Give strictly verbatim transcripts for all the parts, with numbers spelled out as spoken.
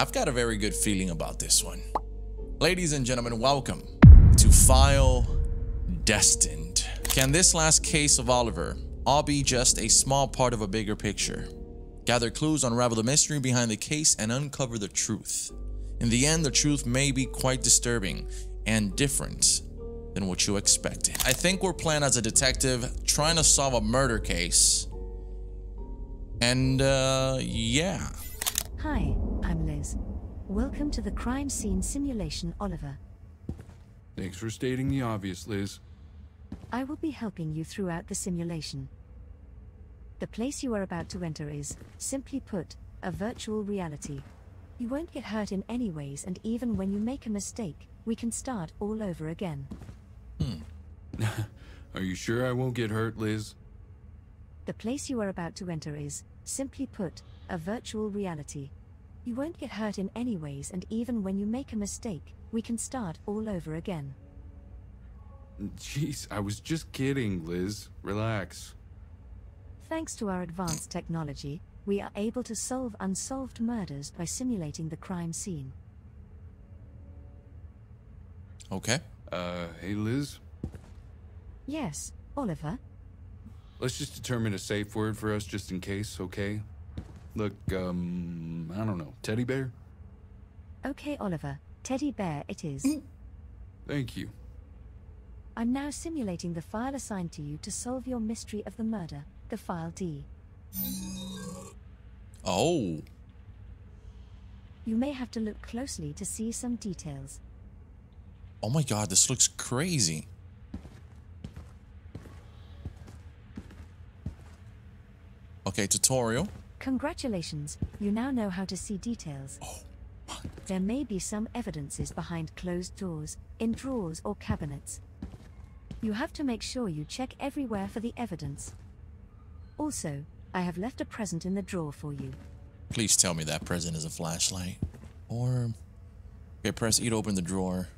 I've got a very good feeling about this one. Ladies and gentlemen, welcome to File Destined. Can this last case of Oliver all be just a small part of a bigger picture? Gather clues, unravel the mystery behind the case, and uncover the truth. In the end, the truth may be quite disturbing and different than what you expected. I think we're playing as a detective trying to solve a murder case. And, uh, yeah. Hi, I'm Liz. Welcome to the crime scene simulation, Oliver. Thanks for stating the obvious, Liz. I will be helping you throughout the simulation. The place you are about to enter is, simply put, a virtual reality. You won't get hurt in any ways, and even when you make a mistake, we can start all over again. Hmm. Are you sure I won't get hurt, Liz? The place you are about to enter is, simply put, a virtual reality. You won't get hurt in any ways, and even when you make a mistake, we can start all over again. Jeez, I was just kidding, Liz. Relax. Thanks to our advanced technology, we are able to solve unsolved murders by simulating the crime scene. Okay. Uh, hey Liz? Yes, Oliver? Let's just determine a safe word for us just in case, okay? Look, um, I don't know, teddy bear? Okay, Oliver. Teddy bear it is. Thank you. I'm now simulating the file assigned to you to solve your mystery of the murder, the file D. Oh. You may have to look closely to see some details. Oh my god, this looks crazy. Okay, tutorial. Congratulations, you now know how to see details. Oh, what? There may be some evidences behind closed doors, in drawers or cabinets. You have to make sure you check everywhere for the evidence. Also, I have left a present in the drawer for you. Please tell me that present is a flashlight. Or... Okay, press E to open the drawer.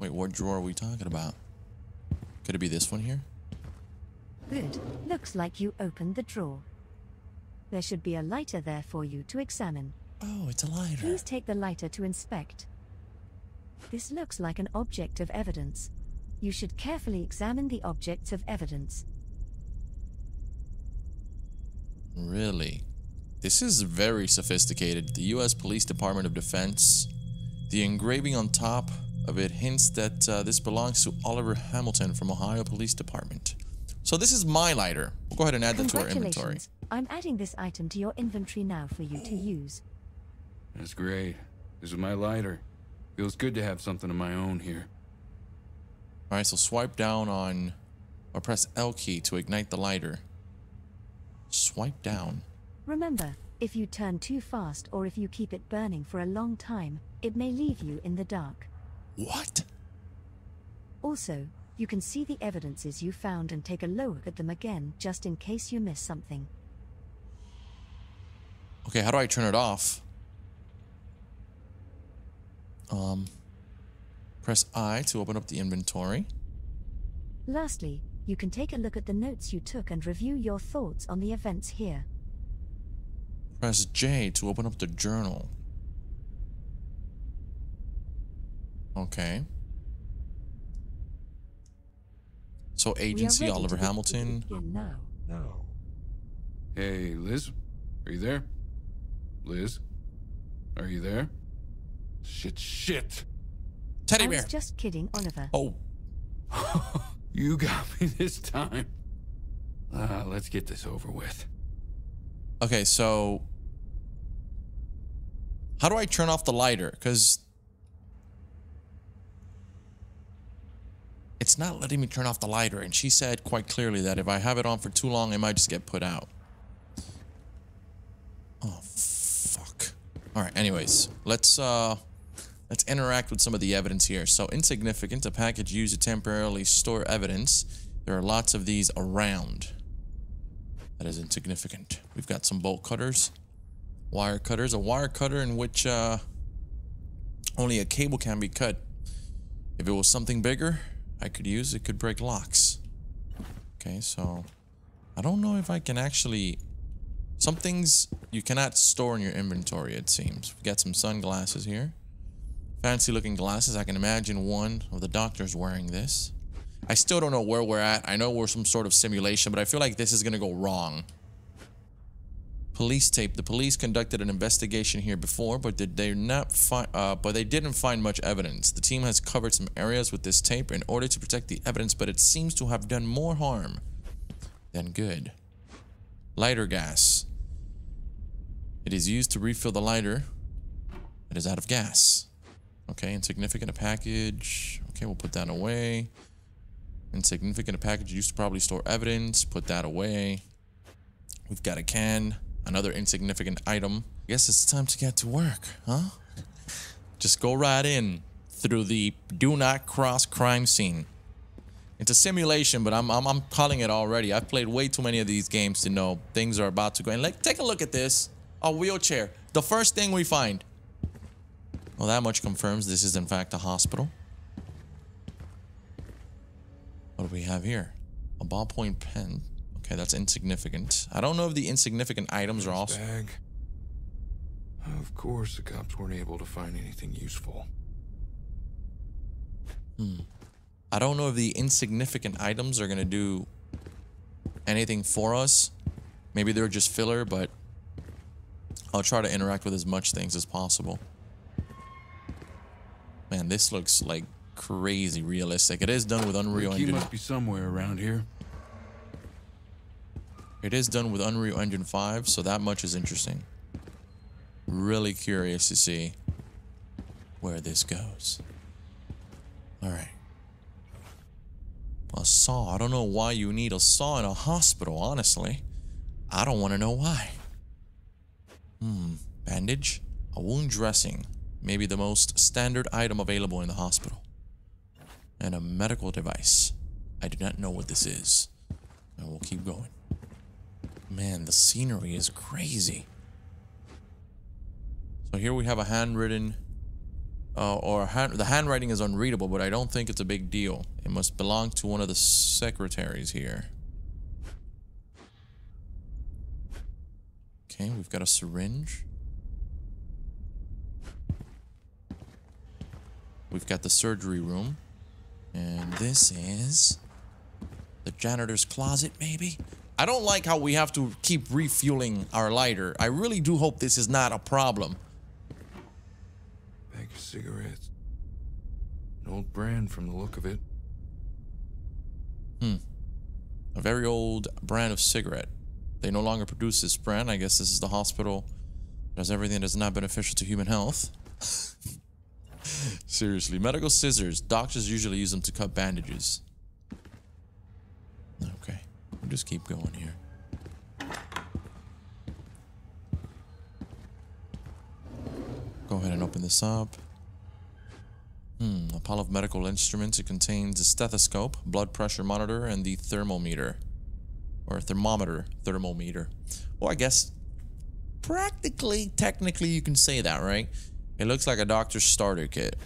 Wait, what drawer are we talking about? Could it be this one here? Good. Looks like you opened the drawer. There should be a lighter there for you to examine. Oh, it's a lighter. Please take the lighter to inspect. This looks like an object of evidence. You should carefully examine the objects of evidence. Really? This is very sophisticated. The U S Police Department of Defense. The engraving on top of it hints that uh, this belongs to Oliver Hamilton from Ohio Police Department. So this is my lighter. We'll go ahead and add that to our inventory. I'm adding this item to your inventory now for you to use. That's great. This is my lighter. Feels good to have something of my own here. Alright, so swipe down on... or press L key to ignite the lighter. Swipe down. Remember, if you turn too fast or if you keep it burning for a long time, it may leave you in the dark. What? Also, you can see the evidences you found and take a look at them again just in case you miss something. Okay, how do I turn it off? Um, press I to open up the inventory. Lastly, you can take a look at the notes you took and review your thoughts on the events here. Press J to open up the journal. Okay. So agency Oliver Hamilton. Now. No. Hey Liz, are you there? Liz, are you there? Shit, shit. Teddy bear. I was just kidding, Oliver. Oh. You got me this time. Uh, let's get this over with. Okay, so... how do I turn off the lighter? Because... it's not letting me turn off the lighter, and she said quite clearly that if I have it on for too long, it might just get put out. Oh, fuck. Alright, anyways. Let's, uh... let's interact with some of the evidence here. So, insignificant, a package used to temporarily store evidence. There are lots of these around. That is insignificant. We've got some bolt cutters, wire cutters, a wire cutter in which uh, only a cable can be cut. If it was something bigger I could use, it could break locks. Okay, so I don't know if I can actually Some things you cannot store in your inventory, it seems. We got some sunglasses here. Fancy looking glasses. I can imagine one of the doctors wearing this. I still don't know where we're at. I know we're some sort of simulation, but I feel like this is going to go wrong. Police tape. The police conducted an investigation here before, but did they not find? Uh, but they didn't find much evidence. The team has covered some areas with this tape in order to protect the evidence, but it seems to have done more harm than good. Lighter gas. It is used to refill the lighter. It is out of gas. Okay, insignificant a package. Okay, we'll put that away. Insignificant a package used to probably store evidence. Put that away. We've got a can. Another insignificant item. I guess it's time to get to work, huh? Just go right in through the do not cross crime scene. It's a simulation, but I'm, I'm, I'm calling it already. I've played way too many of these games to know things are about to go. And like, take a look at this. A wheelchair. The first thing we find. Well, that much confirms this is in fact a hospital. What do we have here? A ballpoint pen. Okay, that's insignificant. I don't know if the insignificant items are also... Bag. Of course the cops weren't able to find anything useful. Hmm. I don't know if the insignificant items are going to do anything for us. Maybe they're just filler, but I'll try to interact with as much things as possible. Man, this looks like crazy realistic. It is done with Unreal Engine. The key must be somewhere around here. It is done with Unreal Engine five, so that much is interesting. Really curious to see where this goes. All right. A saw. I don't know why you need a saw in a hospital, honestly. I don't want to know why. Hmm. Bandage? A wound dressing. Maybe the most standard item available in the hospital. And a medical device. I do not know what this is. And we'll keep going. Man, the scenery is crazy. So here we have a handwritten... Uh, or hand, the handwriting is unreadable, but I don't think it's a big deal. It must belong to one of the secretaries here. Okay, we've got a syringe. We've got the surgery room. And this is... the janitor's closet, maybe? I don't like how we have to keep refueling our lighter. I really do hope this is not a problem. Bag of cigarettes. An old brand from the look of it. Hmm. A very old brand of cigarette. They no longer produce this brand. I guess this is the hospital that has everything that is not beneficial to human health. Seriously. Medical scissors. Doctors usually use them to cut bandages. Okay. We'll just keep going here. Go ahead and open this up. Hmm, a pile of medical instruments. It contains a stethoscope, blood pressure monitor, and the thermometer. Or thermometer. Thermometer. Well, I guess practically, technically, you can say that, right? It looks like a doctor's starter kit.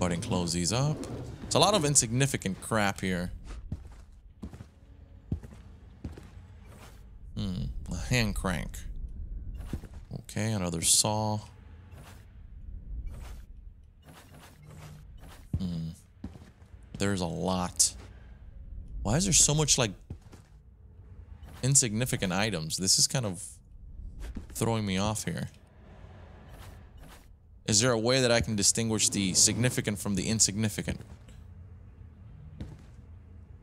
Go ahead and close these up. It's a lot of insignificant crap here. Hmm, a hand crank. Okay, another saw. Hmm. There's a lot. Why is there so much, like, insignificant items? This is kind of throwing me off here. Is there a way that I can distinguish the significant from the insignificant?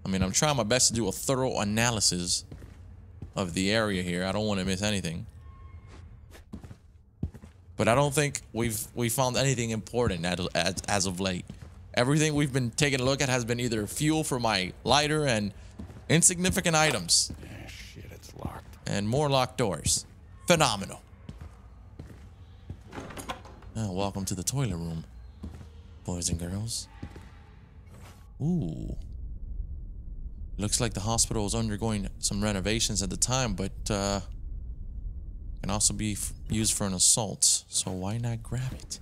I mean, I'm trying my best to do a thorough analysis of the area here. I don't want to miss anything. But I don't think we've we found anything important as, as of late. Everything we've been taking a look at has been either fuel for my lighter and insignificant items. Ah, shit, it's locked. And more locked doors. Phenomenal. Oh, welcome to the toilet room, boys and girls. Ooh. Looks like the hospital was undergoing some renovations at the time, but... Uh, can also be f used for an assault, so why not grab it?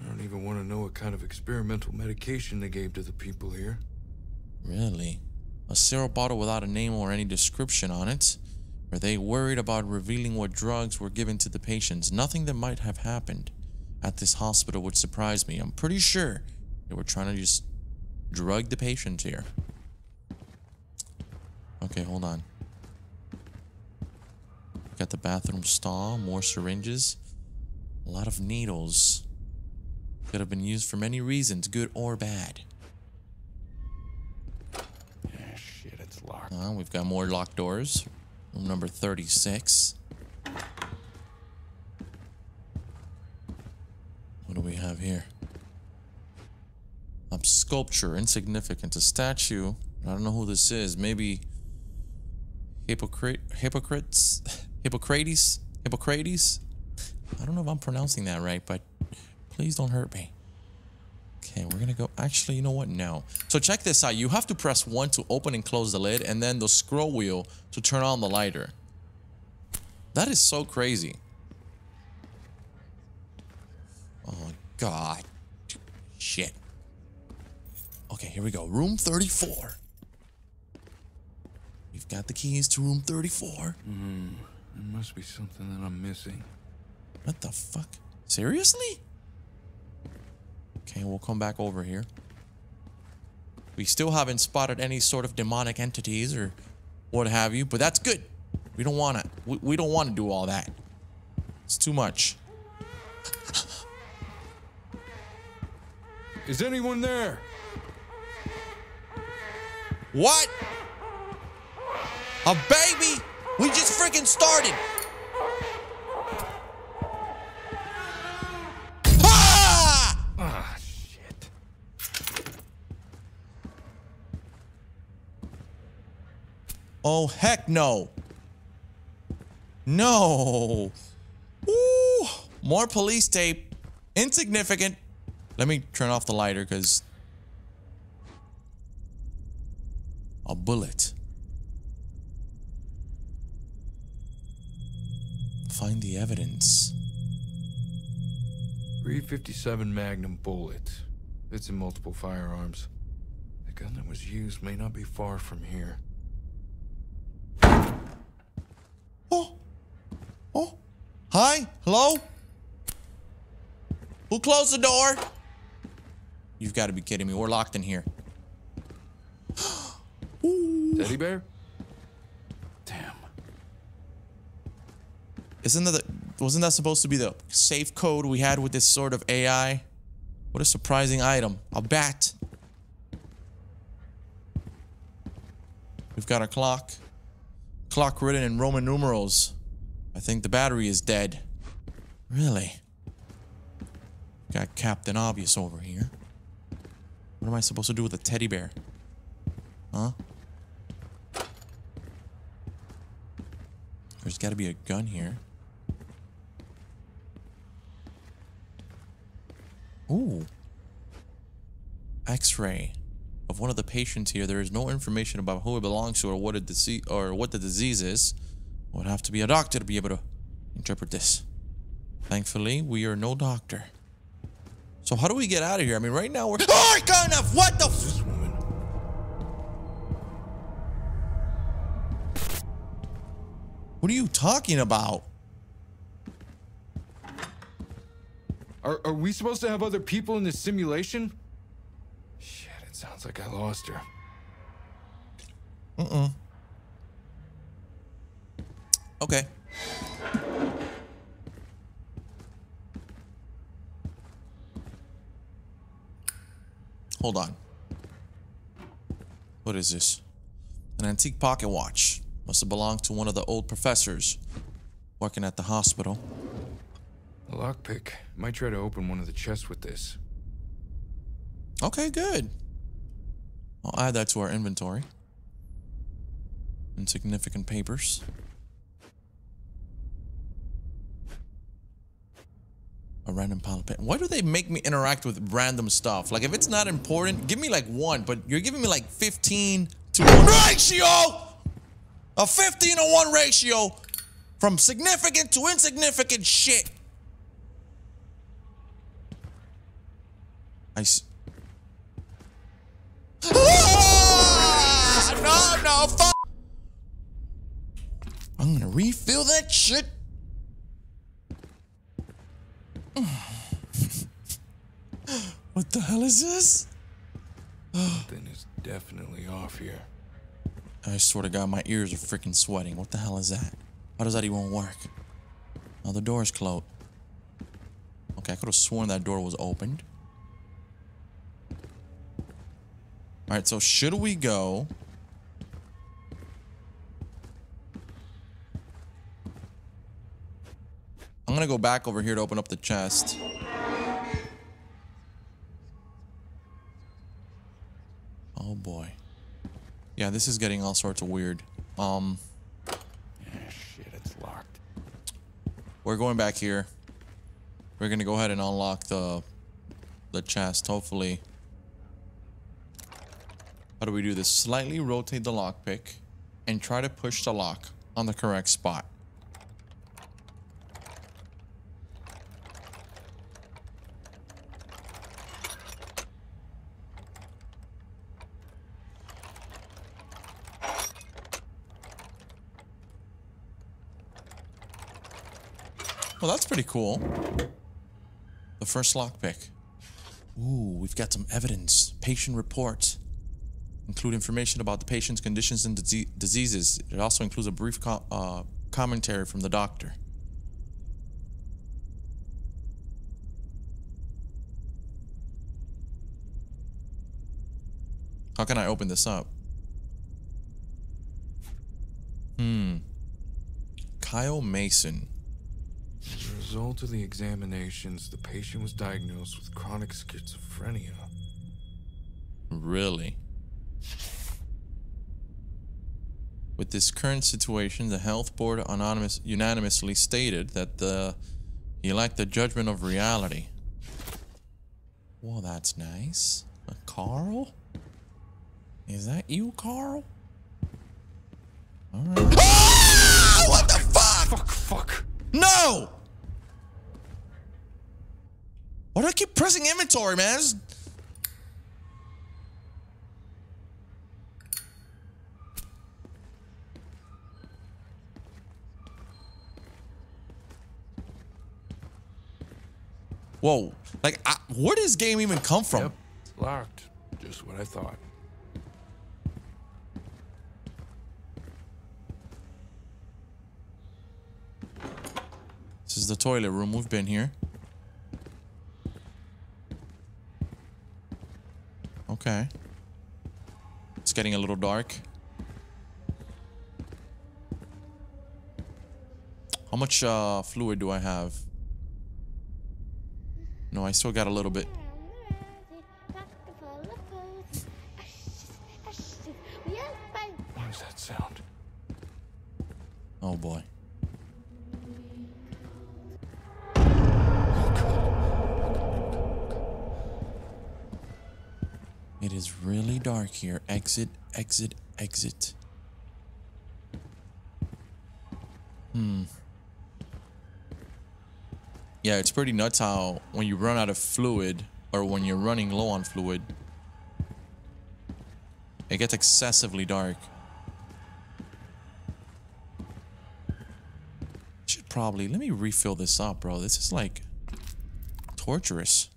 I don't even want to know what kind of experimental medication they gave to the people here. Really? A syrup bottle without a name or any description on it. Were they worried about revealing what drugs were given to the patients? Nothing that might have happened at this hospital would surprise me. I'm pretty sure they were trying to just drug the patients here. Okay, hold on. Got the bathroom stall, more syringes, a lot of needles. Could have been used for many reasons, good or bad. Yeah, shit, it's locked. Uh, we've got more locked doors. Room number thirty-six. What do we have here? Up sculpture, insignificant, a statue. I don't know who this is. Maybe Hippocrate, Hippocrates, Hippocrates, Hippocrates. I don't know if I'm pronouncing that right, but please don't hurt me. Okay, we're gonna go. Actually, you know what? No. So check this out. You have to press one to open and close the lid, and then the scroll wheel to turn on the lighter. That is so crazy. Oh God. Shit. Okay, here we go. Room thirty-four. We've got the keys to room thirty-four. Mm, there must be something that I'm missing. What the fuck? Seriously? Okay, we'll come back over here. We still haven't spotted any sort of demonic entities or what have you, but that's good. We don't want to. We, we don't want to do all that. It's too much. Is anyone there? What? A baby? We just freaking started. Ah! Ah, shit. Oh, heck no. No. Ooh, more police tape. Insignificant. Let me turn off the lighter because... a bullet. Find the evidence. three fifty-seven Magnum bullet. It's in multiple firearms. The gun that was used may not be far from here. Oh! Oh! Hi? Hello? Who closed the door? You've got to be kidding me. We're locked in here. Teddy bear? Damn. Isn't that the, wasn't that supposed to be the safe code we had with this sort of A I? What a surprising item. A bat. We've got a clock. Clock written in Roman numerals. I think the battery is dead. Really? Got Captain Obvious over here. What am I supposed to do with a teddy bear? Huh? There's gotta be a gun here. Ooh. X-ray of one of the patients here. There is no information about who it belongs to or what a disease or what the disease is. We'll have to be a doctor to be able to interpret this. Thankfully, we are no doctor. So how do we get out of here? I mean, right now we're oh, kind of what the f What are you talking about? Are, are we supposed to have other people in this simulation? Shit, it sounds like I lost her. Mm-mm. Okay. Hold on. What is this? An antique pocket watch. Must have belonged to one of the old professors working at the hospital. A lockpick. Might try to open one of the chests with this. Okay, good. I'll add that to our inventory. Insignificant papers. A random pile of papers. Why do they make me interact with random stuff? Like, if it's not important, give me like one, but you're giving me like fifteen to one ratio! A fifteen to one ratio from significant to insignificant shit. I s ah! No, no, fuck. I'm gonna refill that shit. What the hell is this? Something is definitely off here. I swear to God, my ears are freaking sweating. What the hell is that? How does that even work? Oh, the door's closed. Okay, I could have sworn that door was opened. Alright, so should we go? I'm gonna go back over here to open up the chest. Oh boy. Yeah, this is getting all sorts of weird. Um. Yeah, shit, it's locked. We're going back here. We're gonna go ahead and unlock the the chest, hopefully. How do we do this? Slightly rotate the lockpick and try to push the lock on the correct spot. Well, that's pretty cool. The first lockpick. Ooh, we've got some evidence. Patient reports include information about the patient's conditions and diseases. It also includes a brief co uh, commentary from the doctor. How can I open this up? Hmm. Kyle Mason. As a result of the examinations, the patient was diagnosed with chronic schizophrenia. Really? With this current situation, the health board anonymous, unanimously stated that the he lacked the judgment of reality. Well, that's nice. Uh, Carl? Is that you, Carl? All right. Ah! What the fuck? Fuck! Fuck! No! Why do I keep pressing inventory, man? It's Whoa, like, I, where does this game even come from? Yep, locked. Just what I thought. This is the toilet room. We've been here. Okay. It's getting a little dark. How much uh, fluid do I have? No, I still got a little bit. What was that sound? Oh boy. It is really dark here. Exit, exit, exit. Hmm. Yeah, it's pretty nuts how when you run out of fluid or when you're running low on fluid, it gets excessively dark. Should probably, let me refill this up, bro. This is like torturous.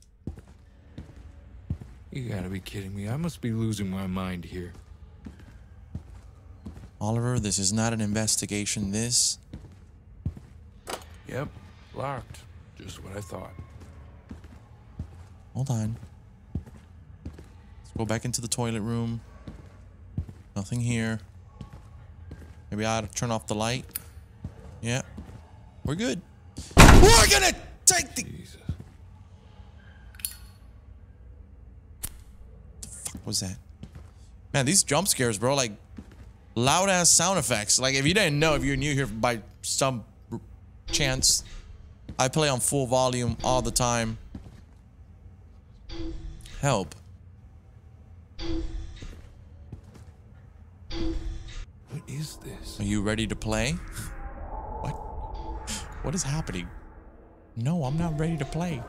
You gotta be kidding me. I must be losing my mind here. Oliver, this is not an investigation, this. Yep, locked. Just what I thought. Hold on. Let's go back into the toilet room. Nothing here. Maybe I ought to turn off the light. Yeah. We're good. We're gonna take the... Jesus. What the fuck was that? Man, these jump scares, bro. Like, loud-ass sound effects. Like, if you didn't know, if you're new here by some chance... I play on full volume all the time. Help. What is this? Are you ready to play? What? What is happening? No, I'm not ready to play.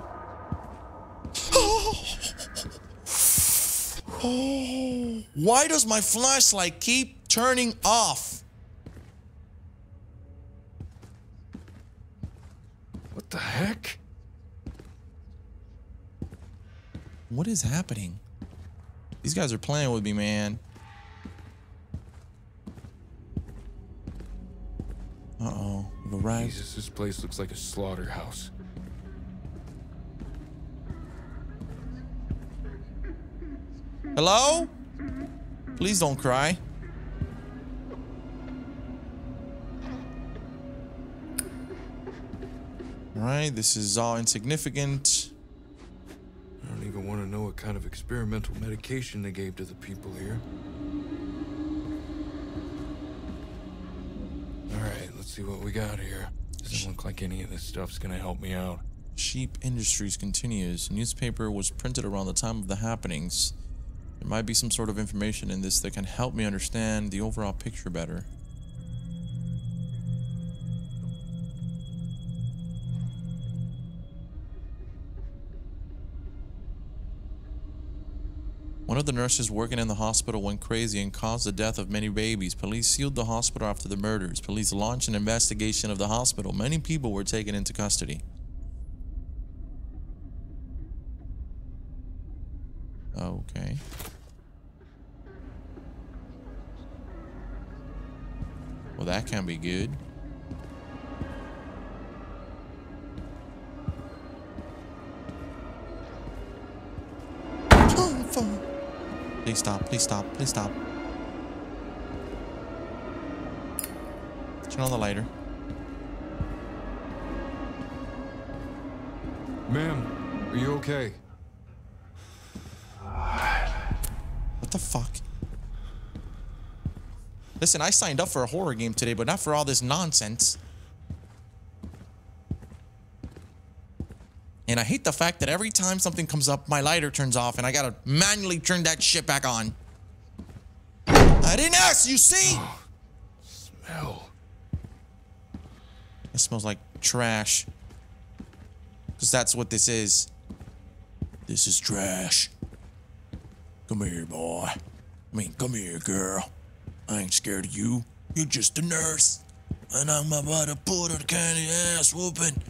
Oh, why does my flashlight keep turning off? What the heck? What is happening? These guys are playing with me, man. Uh-oh. Go right. Jesus, this place looks like a slaughterhouse. Hello? Please don't cry. Alright, this is all insignificant. I don't even want to know what kind of experimental medication they gave to the people here. Alright, let's see what we got here. Doesn't look like any of this stuff's gonna help me out. Sheep Industries continues. Newspaper was printed around the time of the happenings. There might be some sort of information in this that can help me understand the overall picture better. One of the nurses working in the hospital went crazy and caused the death of many babies. Police sealed the hospital after the murders. Police launched an investigation of the hospital. Many people were taken into custody. Okay. Well, that can't be good. Please stop, please stop, please stop. Turn on the lighter. Ma'am, are you okay? What the fuck? Listen, I signed up for a horror game today, but not for all this nonsense. And I hate the fact that every time something comes up, my lighter turns off and I gotta manually turn that shit back on. I didn't ask, you see? Oh, smell. It smells like trash. Because that's what this is. This is trash. Come here, boy. I mean, come here, girl. I ain't scared of you. You're just a nurse. And I'm about to put a candy ass whooping.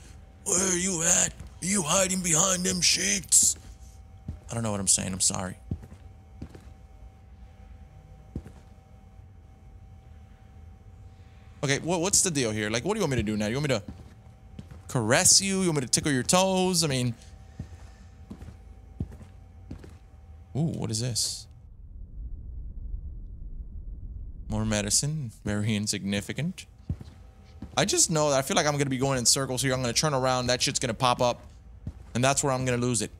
Where are you at? Are you hiding behind them sheets? I don't know what I'm saying. I'm sorry. Okay, what, what's the deal here? Like, what do you want me to do now? You want me to caress you? You want me to tickle your toes? I mean... Ooh, what is this? More medicine. Very insignificant. I just know that I feel like I'm going to be going in circles here. I'm going to turn around. That shit's going to pop up. And that's where I'm going to lose it.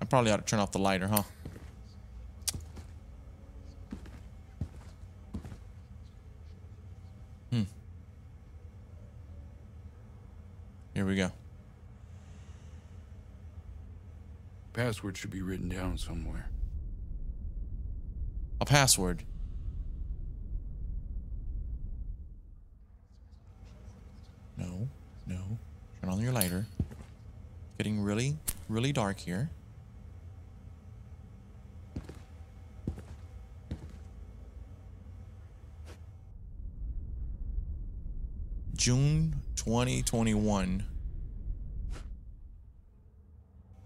I probably ought to turn off the lighter, huh? Hmm. Here we go. Password should be written down somewhere. A password. No, no. Turn on your lighter. Getting really, really dark here. June twenty twenty-one.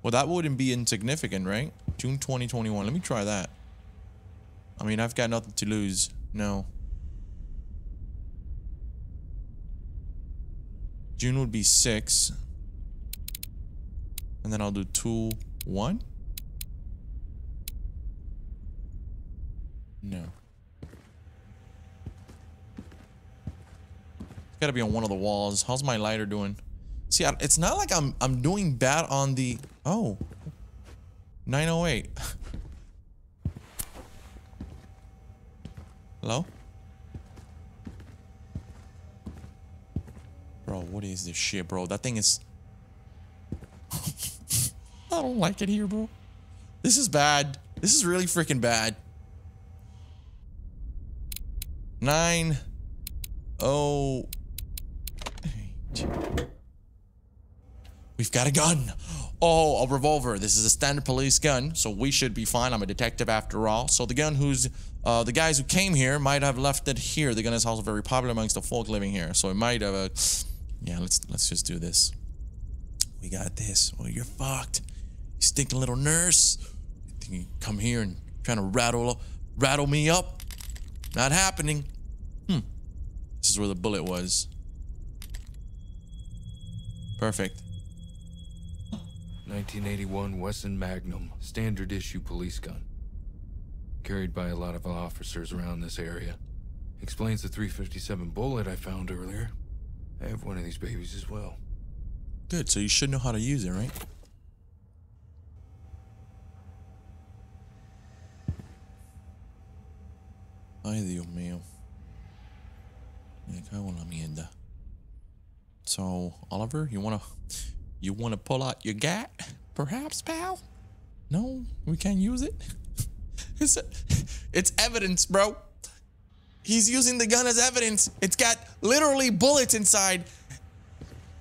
Well, that wouldn't be insignificant, right? June twenty twenty-one. Let me try that. I mean, I've got nothing to lose. No. June would be six. And then I'll do two, one. No. It's gotta be on one of the walls. How's my lighter doing? See, I, it's not like I'm, I'm doing bad on the... Oh. nine oh eight. Hello? Bro, what is this shit, bro? That thing is... I don't like it here, bro. This is bad. This is really freaking bad. Nine. Oh. Eight. We've got a gun. oh, a revolver. This is a standard police gun, so we should be fine. I'm a detective after all. So the gun who's, uh, the guys who came here might have left it here. The gun is also very popular amongst the folk living here. So it might have a, yeah, let's, let's just do this. We got this. Well, you're fucked. You stinking little nurse. You think you come here and trying to rattle, rattle me up? Not happening. Hmm. This is where the bullet was. Perfect. nineteen eighty-one Wesson Magnum, standard issue police gun. Carried by a lot of officers around this area. Explains the three fifty-seven bullet I found earlier. I have one of these babies as well. Good, so you should know how to use it, right? Ay, Dios mío. Me cago en la mierda. So, Oliver, you wanna, you wanna pull out your gat, perhaps, pal? No, we can't use it. It's, it's evidence, bro. He's using the gun as evidence. It's got literally bullets inside,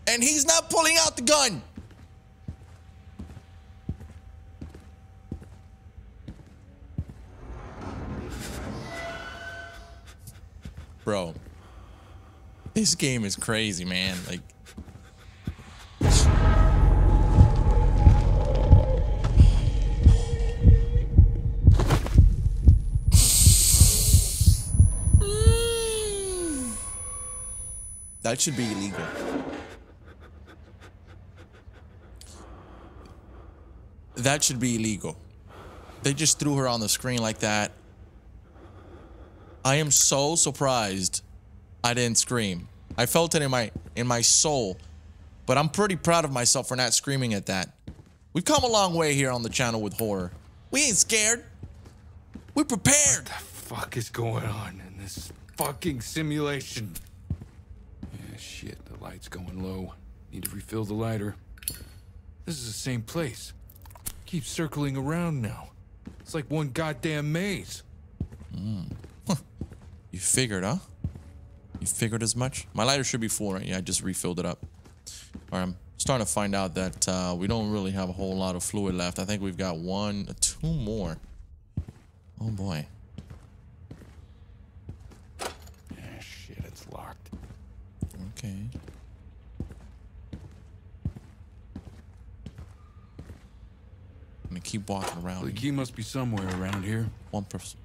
and he's not pulling out the gun. Bro. This game is crazy, man. Like, that should be illegal. That should be illegal. They just threw her on the screen like that. I am so surprised I didn't scream. I felt it in my in my soul, but I'm pretty proud of myself for not screaming at that. We've come a long way here on the channel with horror. We ain't scared. We prepared. What the fuck is going on in this fucking simulation? Yeah, shit, the light's going low. Need to refill the lighter. This is the same place. Keeps circling around now. It's like one goddamn maze. Mm. Huh. You figured, huh? You figured as much? My lighter should be full, right? Yeah, I just refilled it up. All right, I'm starting to find out that uh, we don't really have a whole lot of fluid left. I think we've got one, two more. Oh, boy. Ah, shit, it's locked. Okay. I'm gonna keep walking around. The key must be somewhere around here. One, plus,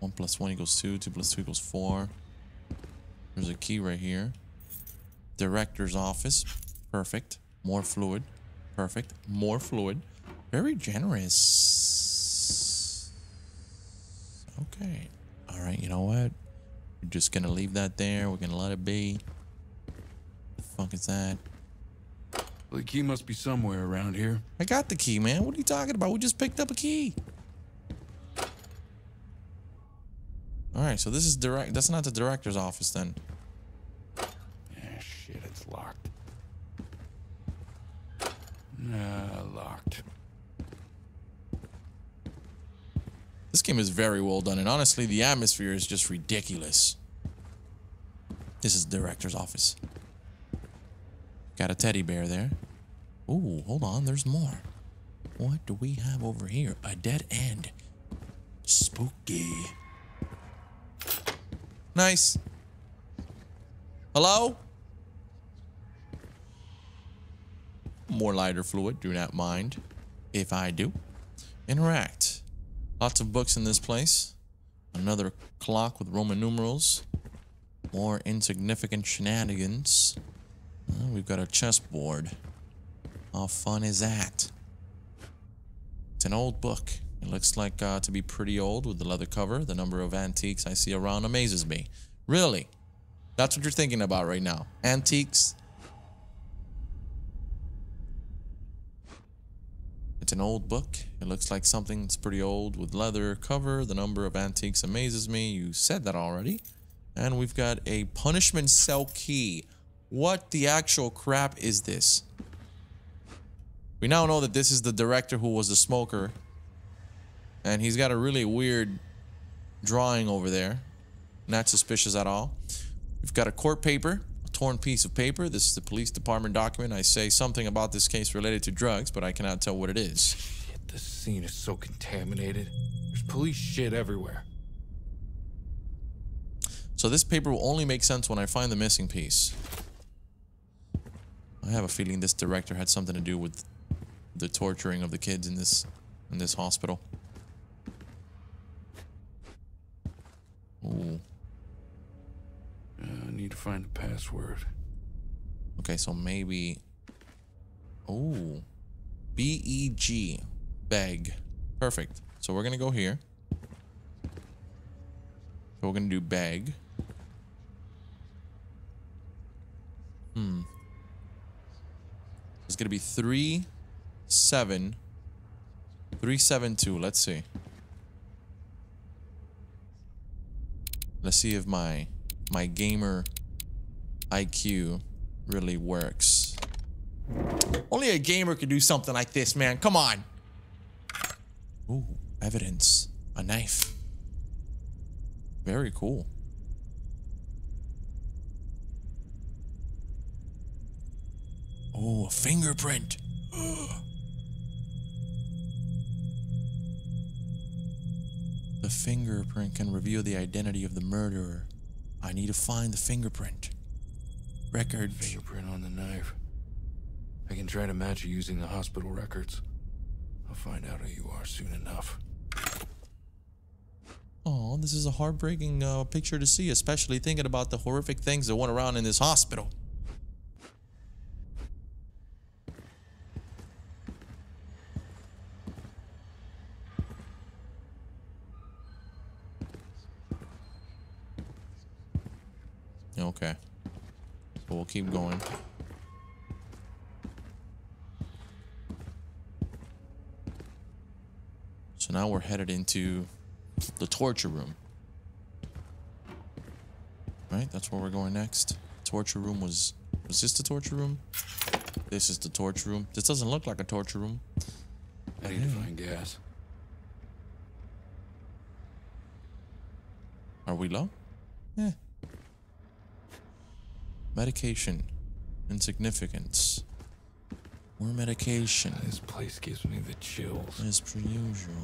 one plus one equals two. Two plus two equals four. There's a key right here. Director's office. Perfect. More fluid. Perfect. More fluid. Very generous. Okay. All right. You know what? We're just going to leave that there. We're going to let it be. The fuck is that? Well, the key must be somewhere around here. I got the key, man. What are you talking about? We just picked up a key. All right, so this is direct. That's not the director's office then. Ah, shit, it's locked. Nah, locked. This game is very well done, and honestly, the atmosphere is just ridiculous. This is the director's office. Got a teddy bear there. Ooh, hold on, there's more. What do we have over here? A dead end. Spooky. Nice. Hello? More lighter fluid. Do not mind if I do. Interact. Lots of books in this place. Another clock with Roman numerals. More insignificant shenanigans. Oh, we've got a chessboard. How fun is that? It's an old book. It looks like uh, to be pretty old with the leather cover. The number of antiques I see around amazes me. Really? That's what you're thinking about right now. Antiques. It's an old book. It looks like something that's pretty old with leather cover. The number of antiques amazes me. You said that already. And we've got a punishment cell key. What the actual crap is this? We now know that this is the director who was the smoker. And he's got a really weird drawing over there. Not suspicious at all. We've got a court paper, a torn piece of paper. This is the police department document. I say something about this case related to drugs, but I cannot tell what it is. Shit, this scene is so contaminated. There's police shit everywhere. So this paper will only make sense when I find the missing piece. I have a feeling this director had something to do with the torturing of the kids in this in this hospital. Ooh. Uh, I need to find a password. Okay, so maybe. Ooh. B E G. Beg. Perfect. So we're gonna go here. So we're gonna do beg. Hmm. It's gonna be three, seven, three, seven, two. Let's see. Let's see if my my gamer I Q really works. Only a gamer could do something like this, man. Come on. Ooh, evidence. A knife. Very cool. Oh, a fingerprint. The fingerprint can reveal the identity of the murderer. I need to find the fingerprint. Records. Fingerprint on the knife. I can try to match it using the hospital records. I'll find out who you are soon enough. Oh, this is a heartbreaking uh, picture to see, especially thinking about the horrific things that went around in this hospital. Okay. So we'll keep going. So now we're headed into the torture room. Right? That's where we're going next. Torture room was... Was this the torture room? This is the torture room. This doesn't look like a torture room. I need to find gas. Are we low? Eh. Medication. Insignificance. More medication. This place gives me the chills. As per usual.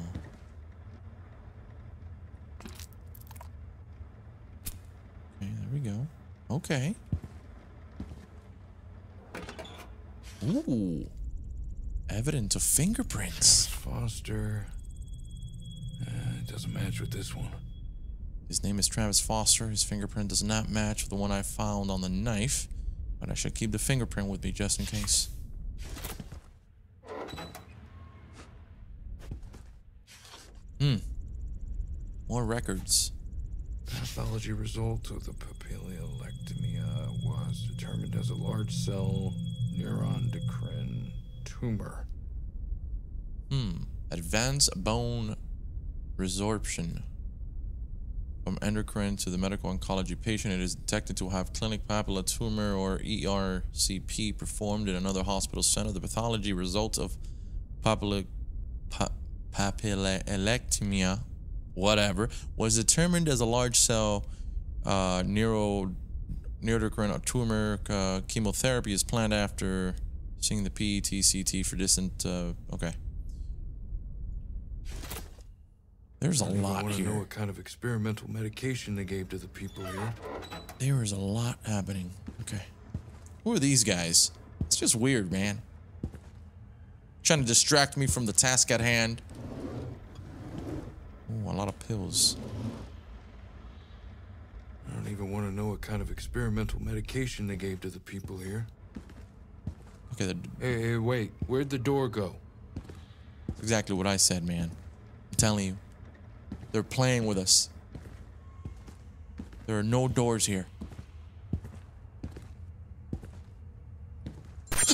Okay, there we go. Okay. Ooh. Evidence of fingerprints. Travis Foster. Uh, it doesn't match with this one. His name is Travis Foster. His fingerprint does not match with the one I found on the knife, but I should keep the fingerprint with me just in case. Hmm. More records. Pathology result of the papillolectomia was determined as a large cell neuroendocrine tumor. Hmm. Advanced bone resorption. From endocrine to the medical oncology patient, it is detected to have clinic papilla tumor or E R C P performed in another hospital center. The pathology results of papilla, pa, papillolectomia, whatever, was determined as a large cell uh, neuro, neuroendocrine tumor. Uh, chemotherapy is planned after seeing the P E T C T for distant. Uh, okay. There's a lot here. I want to know what kind of experimental medication they gave to the people here. There is a lot happening. Okay. Who are these guys? It's just weird, man. Trying to distract me from the task at hand. Ooh, a lot of pills. I don't even want to know what kind of experimental medication they gave to the people here. Okay, the... Hey, hey, wait. Where'd the door go? That's exactly what I said, man. I'm telling you. They're playing with us. There are no doors here.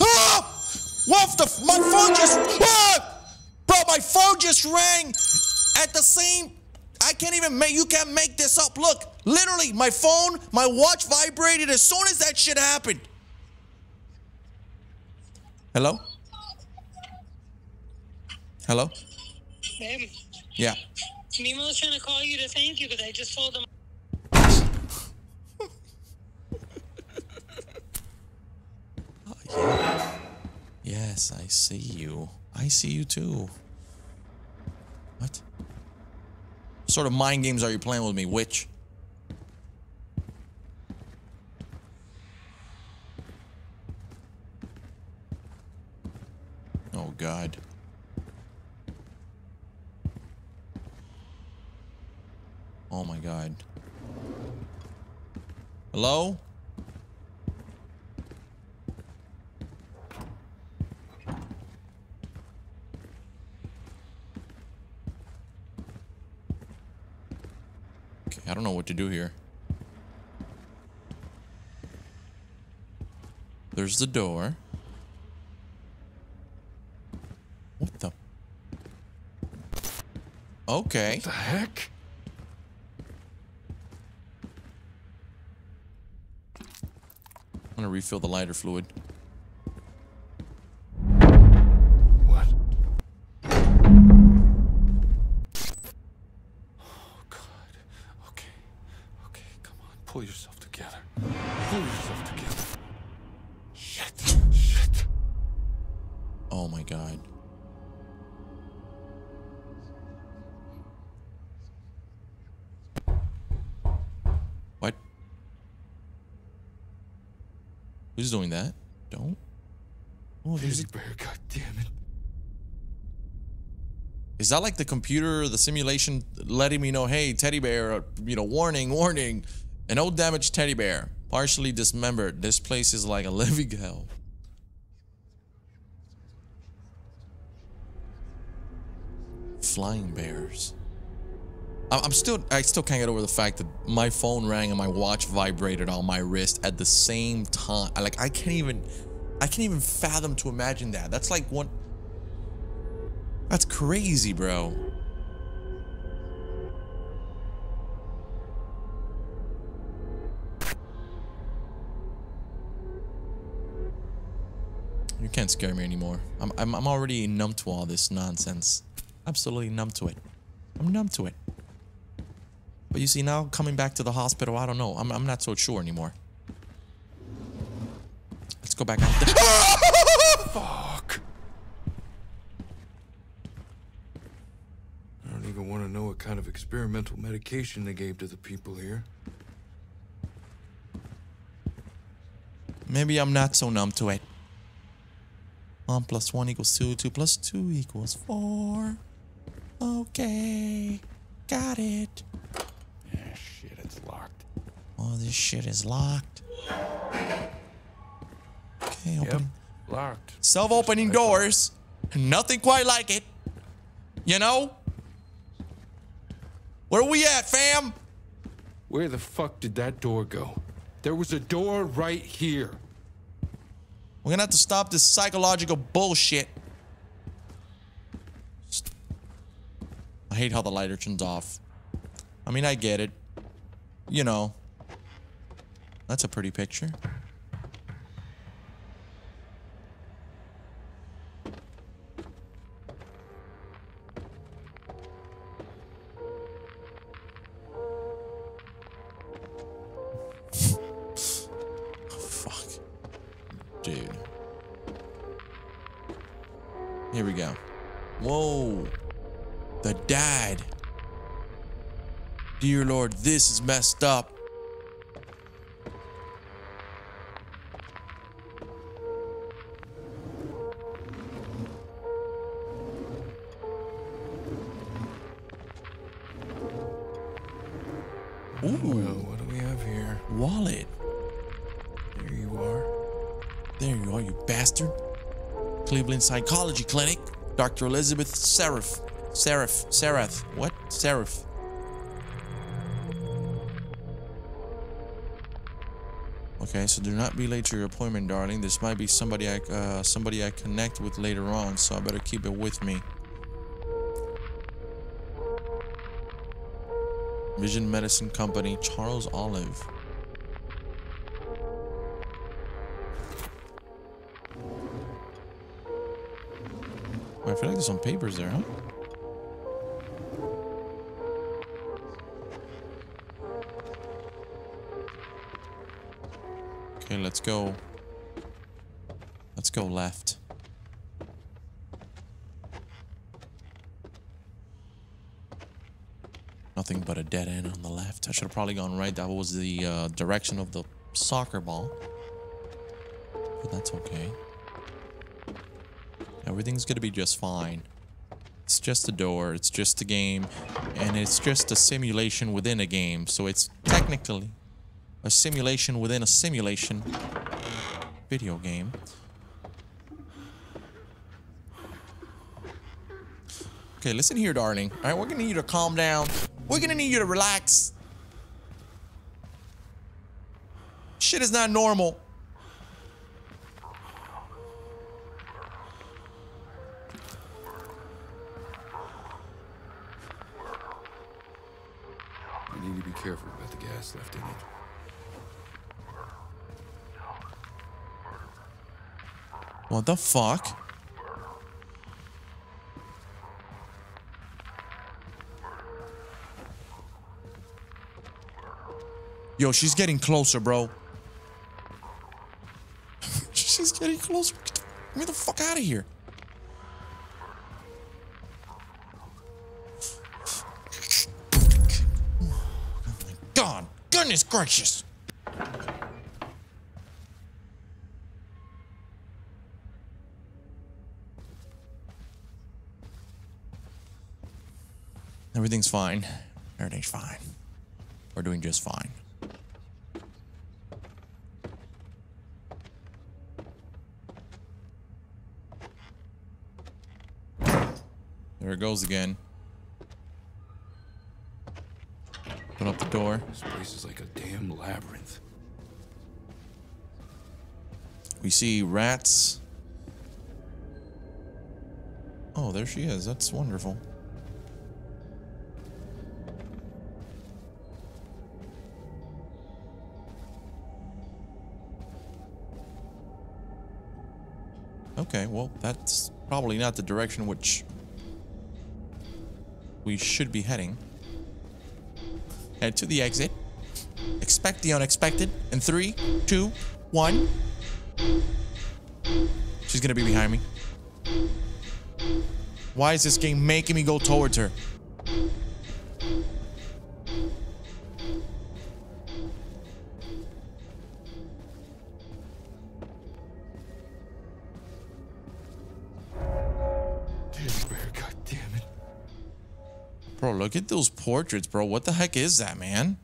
Ah! What the f- my phone just- ah! Bro, my phone just rang at the same- I can't even make- you can't make this up. Look, literally, my phone, my watch vibrated as soon as that shit happened. Hello? Hello? Hey. Yeah. Nemo was trying to call you to thank you, but I just told him. Yes, I see you. I see you too. What? What sort of mind games are you playing with me, witch? Oh, God. Oh, my God. Hello? Okay, I don't know what to do here. There's the door. What the? Okay. What the heck? I'm gonna refill the lighter fluid. What? Oh God. Okay. Okay, come on. Pull yourself together. Pull yourself together. Shit. Shit. Oh my God. Who's doing that? Don't. Oh, there's a bear, God damn it. Is that like the computer, the simulation letting me know, hey, teddy bear, you know, warning, warning. An old damaged teddy bear, partially dismembered. This place is like a living hell. Flying bears. I'm still, I still can't get over the fact that my phone rang and my watch vibrated on my wrist at the same time. Like, I can't even, I can't even fathom to imagine that. That's like one, that's crazy, bro. You can't scare me anymore. I'm, I'm, I'm already numb to all this nonsense. Absolutely numb to it. I'm numb to it. But you see, now coming back to the hospital, I don't know. I'm, I'm not so sure anymore. Let's go back out. Fuck. I don't even want to know what kind of experimental medication they gave to the people here. Maybe I'm not so numb to it. One plus one equals two. Two plus two equals four. Okay. Got it. It's locked. Oh, this shit is locked. Okay, open. Yep, locked. Self-opening doors. Nothing quite like it. You know? Where we at, fam? Where the fuck did that door go? There was a door right here. We're gonna have to stop this psychological bullshit. I hate how the lighter turns off. I mean, I get it. You know, that's a pretty picture. Oh, fuck. Dude. Here we go. Whoa. The dad. Dear Lord, this is messed up. Ooh. Well, what do we have here? Wallet. There you are. There you are, you bastard. Cleveland Psychology Clinic. Doctor Elizabeth Seraph. Seraph. Seraph. What? Seraph. Okay, so do not be late to your appointment, darling. This might be somebody I uh, somebody I connect with later on, so I better keep it with me. Vision Medicine Company, Charles Olive. Wait, I feel like there's some papers there, huh? Okay, let's go. Let's go left. nothing but a dead end on the left. I should have probably gone right. That was the uh, direction of the soccer ball. But that's okay. Everything's gonna be just fine. It's just a door, it's just a game, and it's just a simulation within a game. So it's technically a simulation within a simulation video game. Okay, listen here, darling. All right, we're gonna need you to calm down. We're gonna need you to relax. Shit is not normal. You need to be careful about the gas left in it. What the fuck? Yo, she's getting closer, bro. She's getting closer. Get the, get the fuck out of here. Oh my God. Goodness gracious. Everything's fine. Everything's fine. We're doing just fine. There it goes again. Open up the door. This place is like a damn labyrinth. We see rats. Oh, there she is. That's wonderful. Okay, well, that's probably not the direction which we should be heading. Head to the exit. Expect the unexpected. In three, two, one. She's gonna be behind me. Why is this game making me go towards her? Bro, look at those portraits, bro. What the heck is that, man?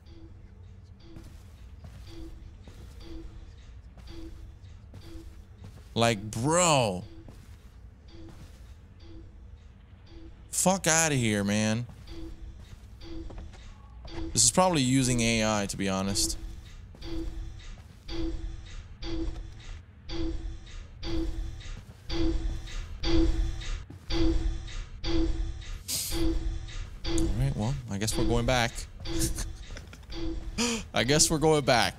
Like, bro. Fuck out of here, man. This is probably using A I, to be honest. Well, I guess we're going back. I guess we're going back.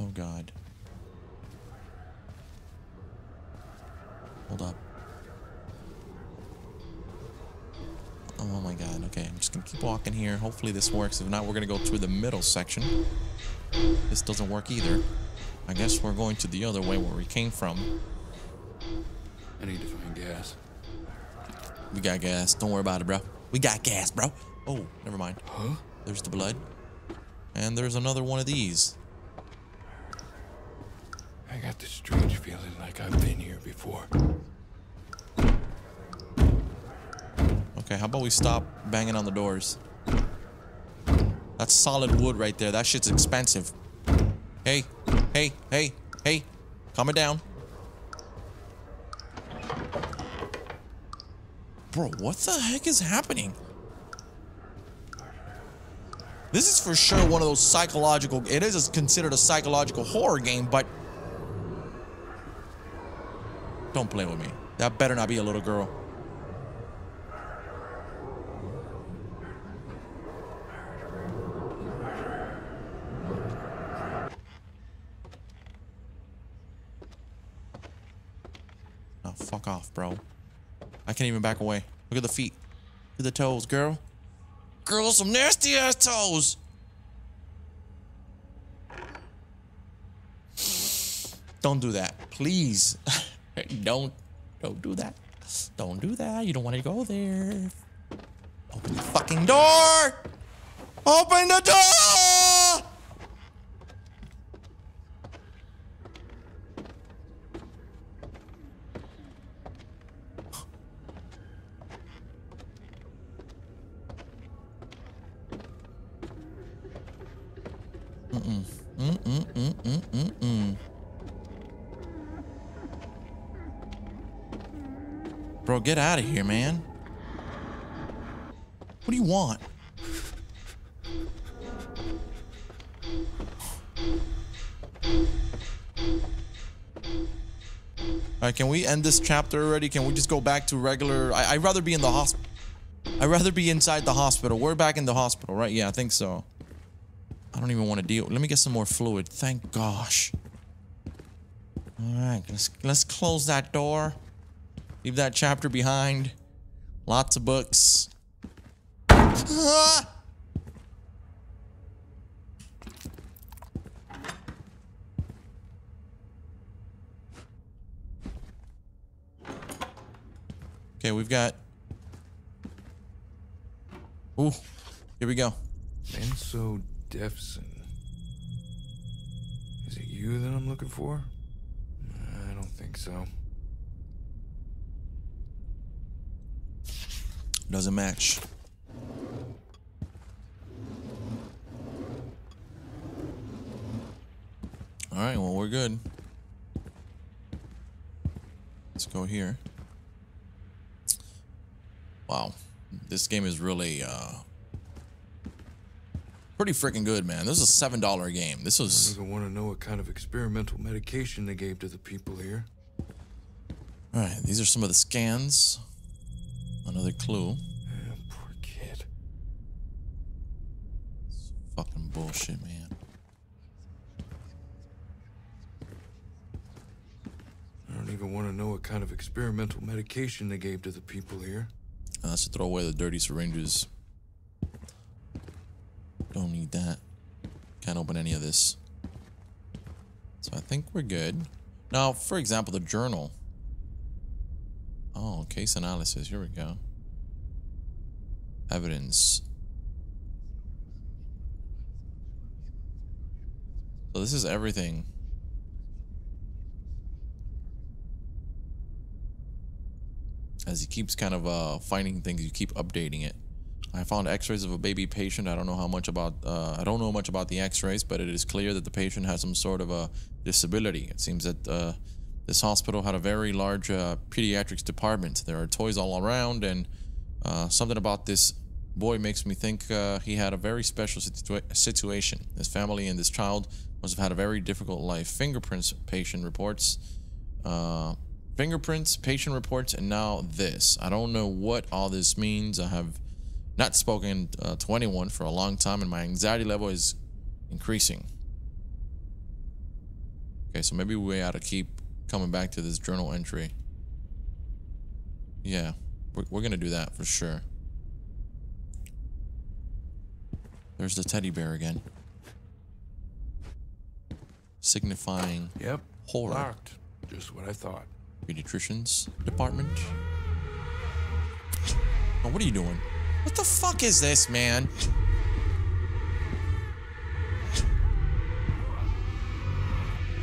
Oh, God. Hold up. Oh, my God. Okay, I'm just going to keep walking here. Hopefully this works. If not, we're going to go through the middle section. This doesn't work either. I guess we're going to the other way where we came from. I need to find gas. We got gas. Don't worry about it, bro. We got gas, bro. Oh, never mind. Huh? There's the blood. And there's another one of these. I got this strange feeling like I've been here before. Okay, how about we stop banging on the doors? That's solid wood right there. That shit's expensive. Hey, hey, hey, hey. Calm it down. Bro, what the heck is happening? This is for sure one of those psychological... It is considered a psychological horror game, but... Don't play with me. That better not be a little girl. Oh, fuck off, bro. I can't even back away. Look at the feet. Look at the toes, girl. Girl, some nasty ass toes. Don't do that. Please. don't don't do that. Don't do that. You don't want to go there. Open the fucking door! Open the door! Mm-mm. Mm-mm-mm-mm-mm-mm. Bro, get out of here, man. What do you want? Alright, can we end this chapter already? Can we just go back to regular? I I'd rather be in the hospital. I'd rather be inside the hospital. We're back in the hospital, right? Yeah, I think so. I don't even want to deal. Let me get some more fluid. Thank gosh. Alright, let's let's close that door. Leave that chapter behind. Lots of books. Ah! Okay, we've got. Ooh, here we go. Enso Devson. Is it you that I'm looking for? I don't think so. Doesn't match. All right, well, we're good. Let's go here. Wow, this game is really uh, pretty freaking good, man. This is a seven dollar game. This is. I want to know what kind of experimental medication they gave to the people here. All right, these are some of the scans. Another clue. Yeah, poor kid. It's fucking bullshit, man. I don't even want to know what kind of experimental medication they gave to the people here. Uh, let's throw away the dirty syringes. Don't need that. Can't open any of this. So I think we're good. Now, for example, the journal. Oh, case analysis. Here we go. Evidence. So this is everything. As he keeps kind of uh, finding things, you keep updating it. I found x-rays of a baby patient. I don't know how much about, uh, I don't know much about the x-rays, but it is clear that the patient has some sort of a disability. It seems that uh, this hospital had a very large uh, pediatrics department. There are toys all around, and uh, something about this boy makes me think uh, he had a very special situa situation. His family and this child must have had a very difficult life. Fingerprints, patient reports. Uh, Fingerprints, patient reports, and now this. I don't know what all this means. I have not spoken uh, to anyone for a long time, and my anxiety level is increasing. Okay, so maybe we ought to keep coming back to this journal entry. Yeah, we're, we're going to do that for sure. There's the teddy bear again. Signifying yep, horror. Locked. Just what I thought. Pediatrician's department. Oh, what are you doing? What the fuck is this, man?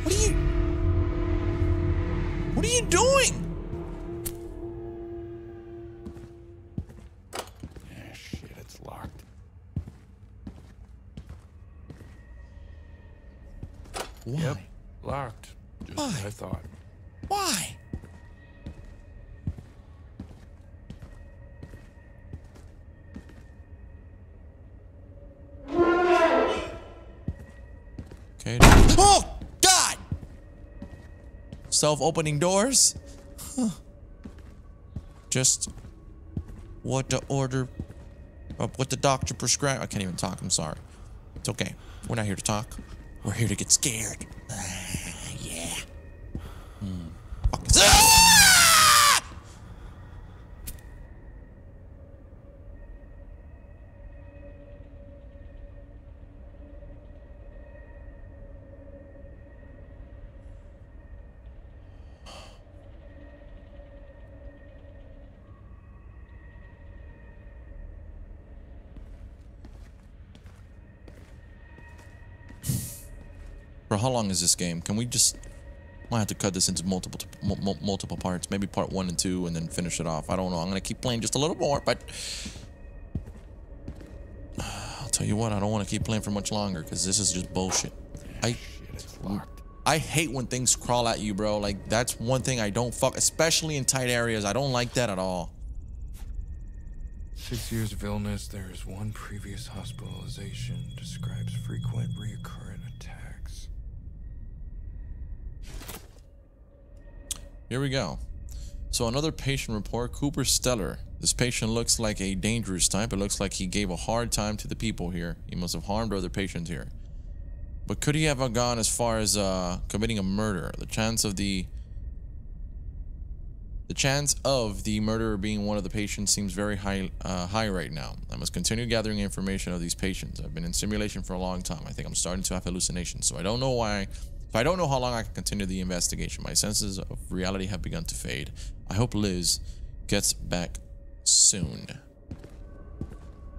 What are you? What are you doing? Ah, shit, it's locked. Why? Yep, locked. Just what I thought. Why? Oh, God! Self-opening doors? Huh. Just what the order, uh, what the doctor prescribed. I can't even talk, I'm sorry. It's okay. We're not here to talk. We're here to get scared. Uh, yeah. Hmm. Fuck. Ah! Cooper, how long is this game? Can we just... might have to cut this into multiple multiple parts. Maybe part one and two, and then finish it off. I don't know. I'm going to keep playing just a little more, but... I'll tell you what, I don't want to keep playing for much longer, because this is just bullshit. I... Shit, it's locked. I hate when things crawl at you, bro. Like, that's one thing I don't fuck... Especially in tight areas. I don't like that at all. Six years of illness, there is one previous hospitalization, describes frequent recurrent attacks. Here we go. So another patient report, Cooper Stellar. This patient looks like a dangerous type. It looks like he gave a hard time to the people here. He must have harmed other patients here. But could he have gone as far as uh, committing a murder? The chance of the... The chance of the murderer being one of the patients seems very high uh, high right now. I must continue gathering information of these patients. I've been in simulation for a long time. I think I'm starting to have hallucinations, so I don't know why. So I don't know how long I can continue the investigation. My senses of reality have begun to fade. I hope Liz gets back soon.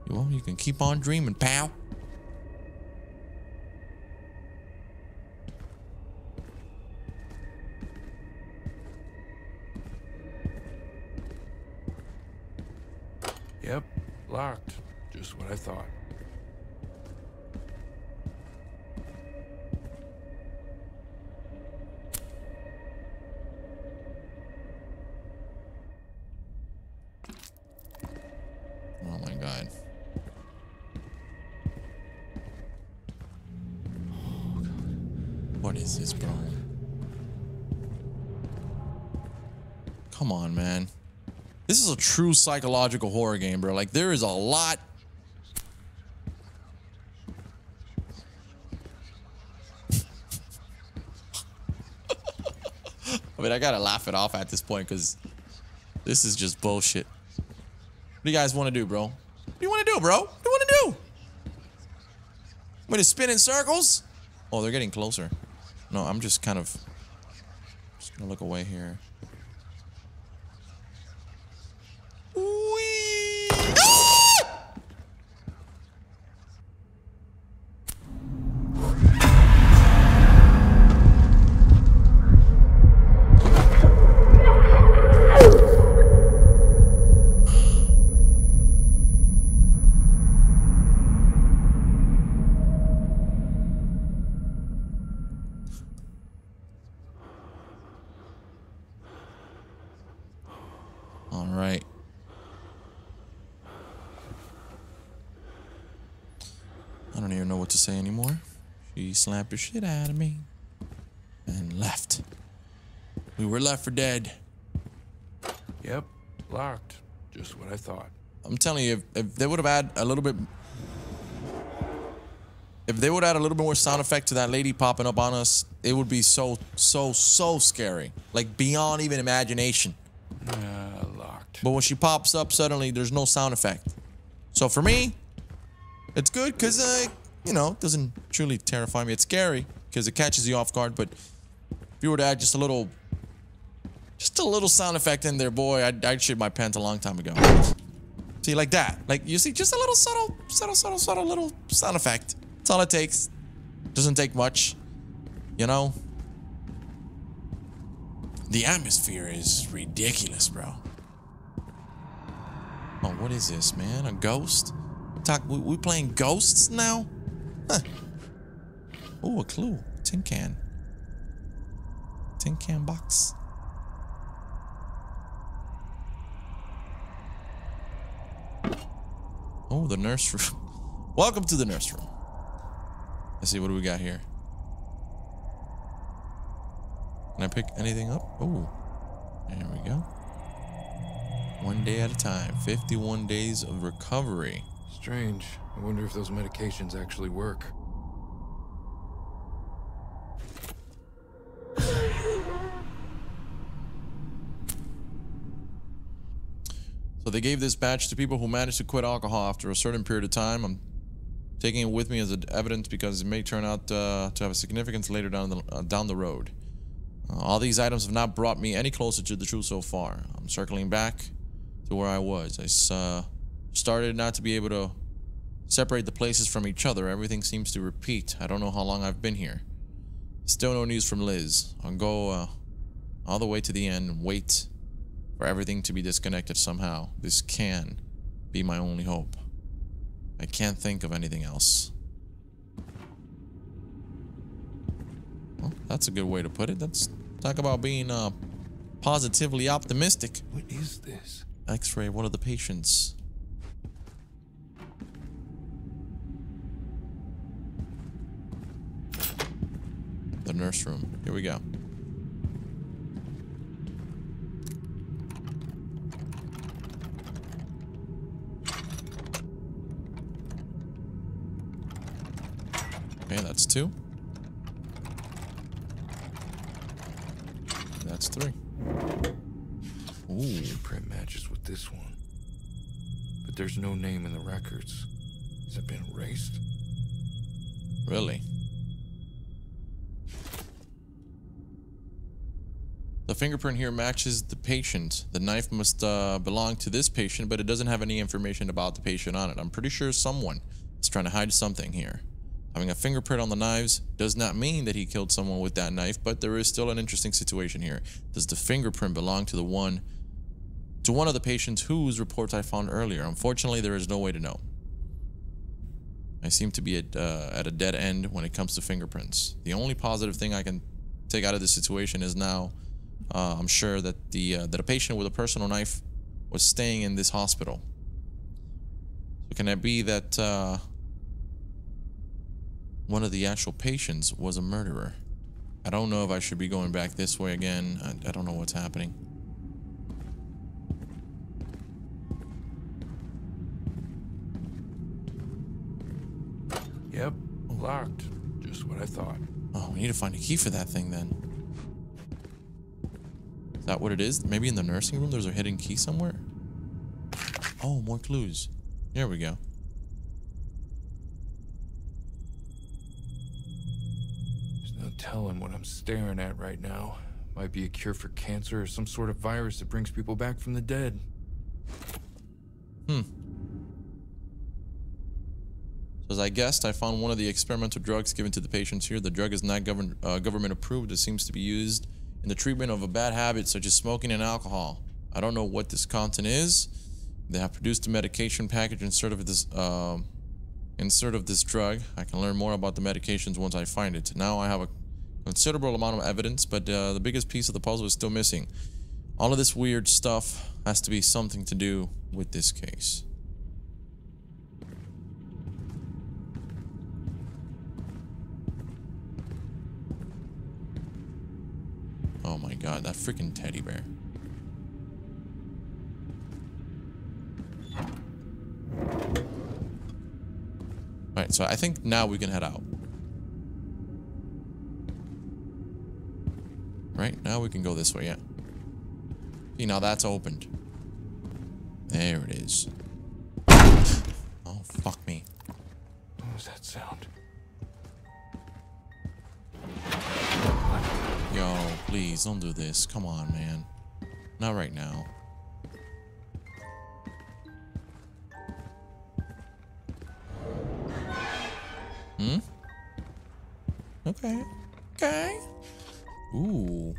Well, you can keep on dreaming, pal. Yep, locked. Just what I thought. Oh my God. Oh God. What is this, bro? Come on, man. This is a true psychological horror game, bro. Like, there is a lot. I mean, I gotta laugh it off at this point, because this is just bullshit. What do you guys want to do, bro? What do you want to do, bro? What do you want to do? I'm gonna spin in circles? Oh, they're getting closer. No, I'm just kind of... just gonna look away here. Slapped the shit out of me and left. We were left for dead. Yep, locked. Just what I thought. I'm telling you, if, if they would have had a little bit, if they would have had a little bit more sound effect to that lady popping up on us, it would be so, so, so scary. Like, beyond even imagination. Uh, locked. But when she pops up suddenly, there's no sound effect. So for me, it's good because I... you know, it doesn't truly terrify me. It's scary because it catches you off guard, but if you were to add just a little just a little sound effect in there, boy, I'd, I'd shit my pants a long time ago. See, like that. Like, you see, just a little subtle, subtle, subtle, subtle little sound effect. That's all it takes. Doesn't take much. You know? The atmosphere is ridiculous, bro. Oh, what is this, man? A ghost? Talk, we, we playing ghosts now? Huh. Oh, a clue. Tin can. Tin can box. Oh, the nurse room. Welcome to the nurse room. Let's see, what do we got here? Can I pick anything up? Oh, there we go. One day at a time. fifty-one days of recovery. Strange. I wonder if those medications actually work. So they gave this batch to people who managed to quit alcohol after a certain period of time. I'm taking it with me as evidence because it may turn out uh, to have a significance later down the, uh, down the road. Uh, all these items have not brought me any closer to the truth so far. I'm circling back to where I was. I saw... started not to be able to separate the places from each other. Everything seems to repeat. I don't know how long I've been here. Still no news from Liz. I'll go uh, all the way to the end and wait for everything to be disconnected somehow. This can be my only hope. I can't think of anything else. Well, that's a good way to put it. Let's talk about being uh, positively optimistic. What is this? X-ray, one of the patients. The nurse room. Here we go. Okay, that's two. That's three. Ooh. Fingerprint matches with this one. But there's no name in the records. Has it been erased? Really? The fingerprint here matches the patient. The knife must uh, belong to this patient, but it doesn't have any information about the patient on it. I'm pretty sure someone is trying to hide something here. Having a fingerprint on the knives does not mean that he killed someone with that knife, but there is still an interesting situation here. Does the fingerprint belong to the one, to one of the patients whose reports I found earlier? Unfortunately, there is no way to know. I seem to be at, uh, at a dead end when it comes to fingerprints. The only positive thing I can take out of this situation is now... Uh, I'm sure that the uh, that a patient with a personal knife was staying in this hospital. So can it be that uh, one of the actual patients was a murderer? I don't know if I should be going back this way again. I, I don't know what's happening. Yep, locked. Just what I thought. Oh, we need to find a key for that thing then. Is that what it is? Maybe in the nursing room there's a hidden key somewhere? Oh, more clues. There we go. There's no telling what I'm staring at right now. Might be a cure for cancer or some sort of virus that brings people back from the dead. Hmm. So as I guessed, I found one of the experimental drugs given to the patients here. The drug is not govern uh, government approved. It seems to be used in the treatment of a bad habit such as smoking and alcohol. I don't know what this content is. They have produced a medication package insert of this uh, insert of this drug. I can learn more about the medications once I find it. Now I have a considerable amount of evidence, but uh, the biggest piece of the puzzle is still missing. All of this weird stuff has to be something to do with this case. Oh my god, that freaking teddy bear. Alright, so I think now we can head out. Right, now we can go this way, yeah. See, now that's opened. There it is. Oh, fuck me. What was that sound? Yo, please, don't do this. Come on, man. Not right now. Hmm? Okay. Okay. Ooh.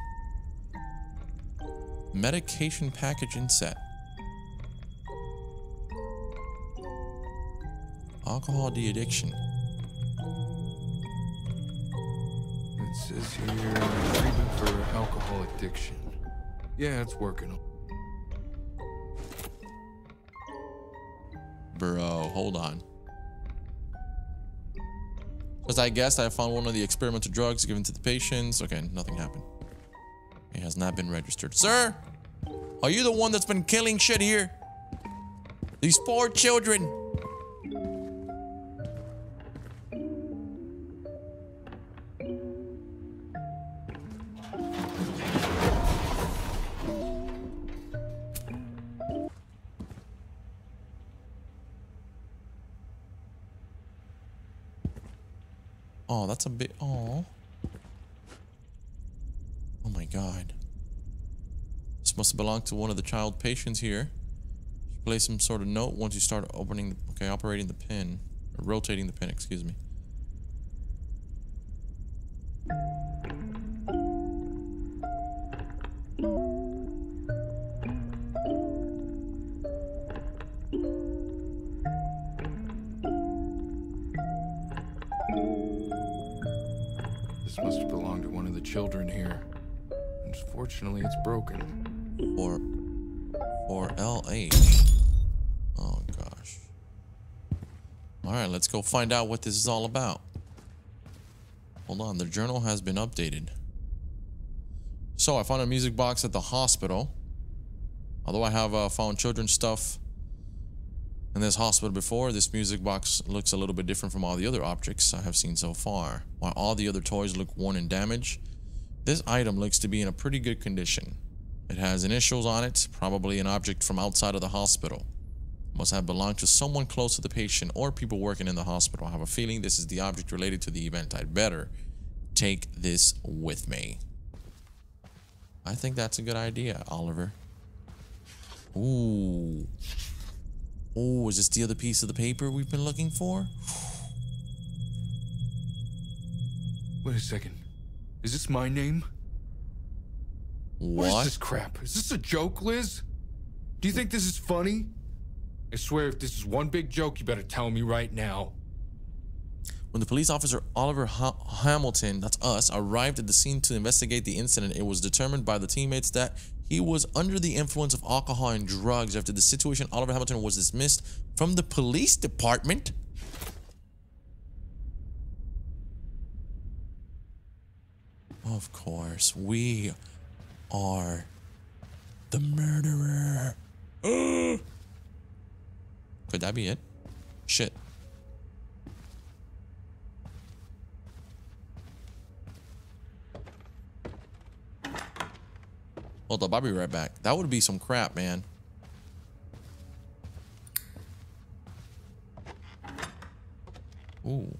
Medication package inset. Alcohol de-addiction. It says here, treatment for alcohol addiction. Yeah, it's working. Bro, hold on. As I guessed, I found one of the experimental drugs given to the patients. Okay, nothing happened. It has not been registered. Sir, are you the one that's been killing shit here? These poor children. Oh, that's a bit. Oh. Oh my god. This must belong to one of the child patients here. Place some sort of note once you start opening. The, okay, operating the pin, or rotating the pin. Excuse me. must have belonged to one of the children here. Unfortunately, it's broken. Or... or L H. Oh, gosh. Alright, let's go find out what this is all about. Hold on, the journal has been updated. So, I found a music box at the hospital. Although I have uh, found children's stuff in this hospital before, this music box looks a little bit different from all the other objects I have seen so far. While all the other toys look worn and damaged, this item looks to be in a pretty good condition. It has initials on it, probably an object from outside of the hospital. It must have belonged to someone close to the patient or people working in the hospital. I have a feeling this is the object related to the event. I'd better take this with me. I think that's a good idea, Oliver. Ooh. Oh, is this the other piece of the paper we've been looking for? Wait a second. Is this my name? What? What is this crap? Is this a joke, Liz? Do you think this is funny? I swear, if this is one big joke, you better tell me right now. When the police officer Oliver Ha- Hamilton, that's us, arrived at the scene to investigate the incident, it was determined by the teammates that he was under the influence of alcohol and drugs. After the situation, Oliver Hamilton was dismissed from the police department. Of course, we are the murderer. Could that be it? Shit. Hold up, I'll be right back. That would be some crap, man. Ooh.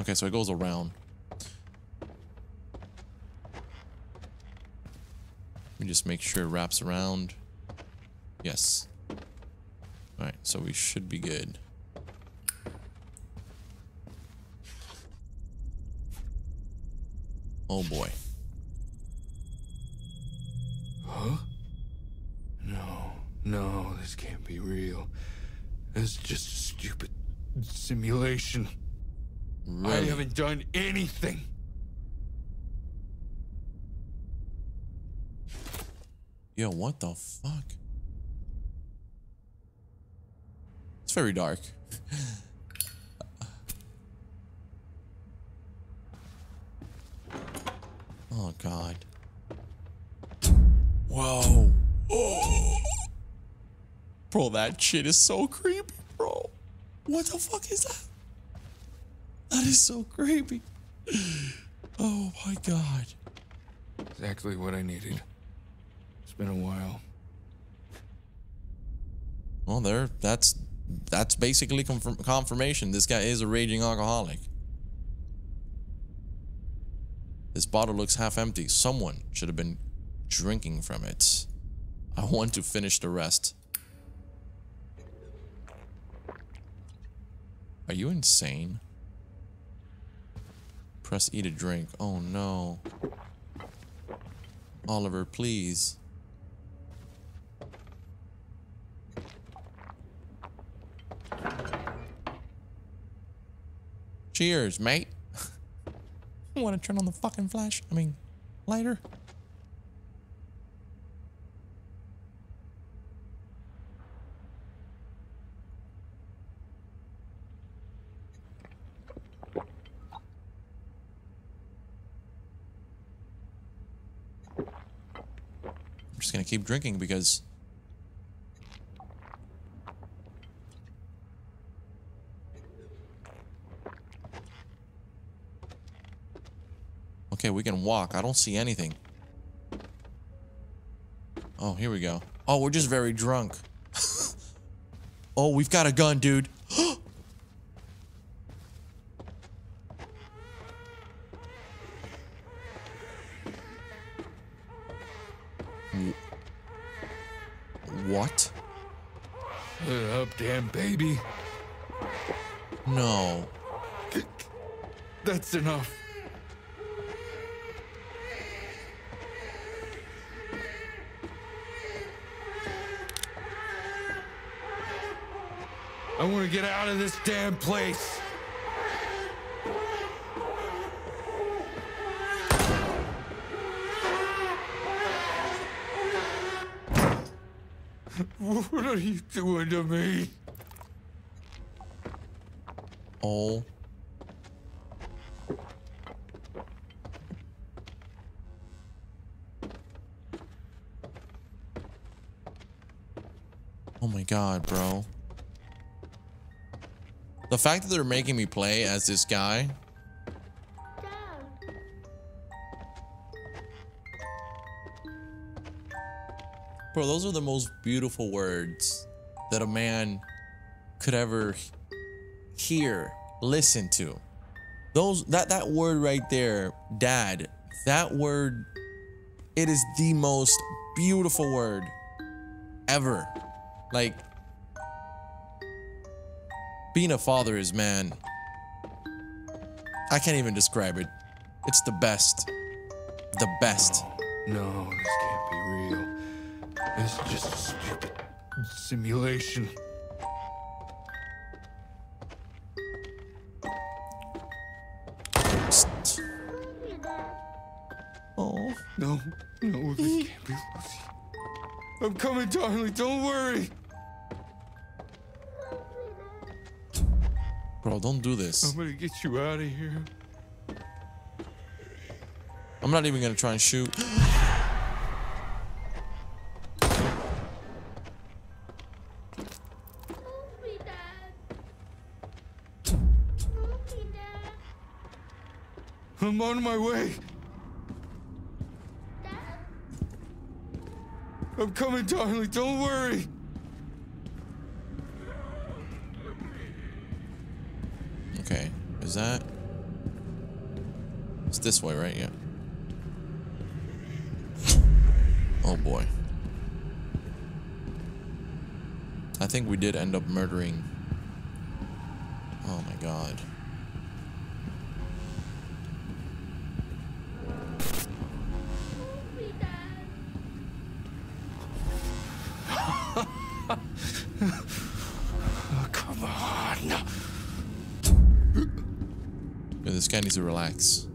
Okay, so it goes around. Let me just make sure it wraps around. Yes. Alright, so we should be good. Oh boy. Huh? No, no, this can't be real. It's just a stupid simulation. Really? I haven't done anything. Yo, what the fuck? It's very dark. Oh, God. Whoa. Oh. Bro, that shit is so creepy, bro. What the fuck is that? That is so creepy. Oh, my God. Exactly what I needed. It's been a while. Well, there, that's, that's basically confirm confirmation. This guy is a raging alcoholic. This bottle looks half empty. Someone should have been drinking from it. I want to finish the rest. Are you insane? Press E to drink. Oh no. Oliver, please. Cheers, mate. I want to turn on the fucking flash. I mean, lighter. I'm just going to keep drinking because... Okay, we can walk. I don't see anything. Oh, here we go. Oh, we're just very drunk. Oh, we've got a gun, dude. What? Lit up, damn baby. No. That's enough. I want to get out of this damn place. What are you doing to me? Oh. Oh my God, bro. The fact that they're making me play as this guy. Bro, those are the most beautiful words that a man could ever hear, listen to. Those, that, that word right there, dad, that word, it is the most beautiful word ever. Like, being a father is, man, I can't even describe it. It's the best. The best. No, no, this can't be real. This is just a stupid simulation. Oh. No, no, this can't be Lucy. I'm coming, darling, don't worry. Bro, don't do this. I'm gonna get you out of here. I'm not even gonna try and shoot. I'm on my way. I'm coming, darling, don't worry. Okay, is that... It's this way, right? Yeah. Oh boy. I think we did end up murdering... Oh my God. This guy needs to relax.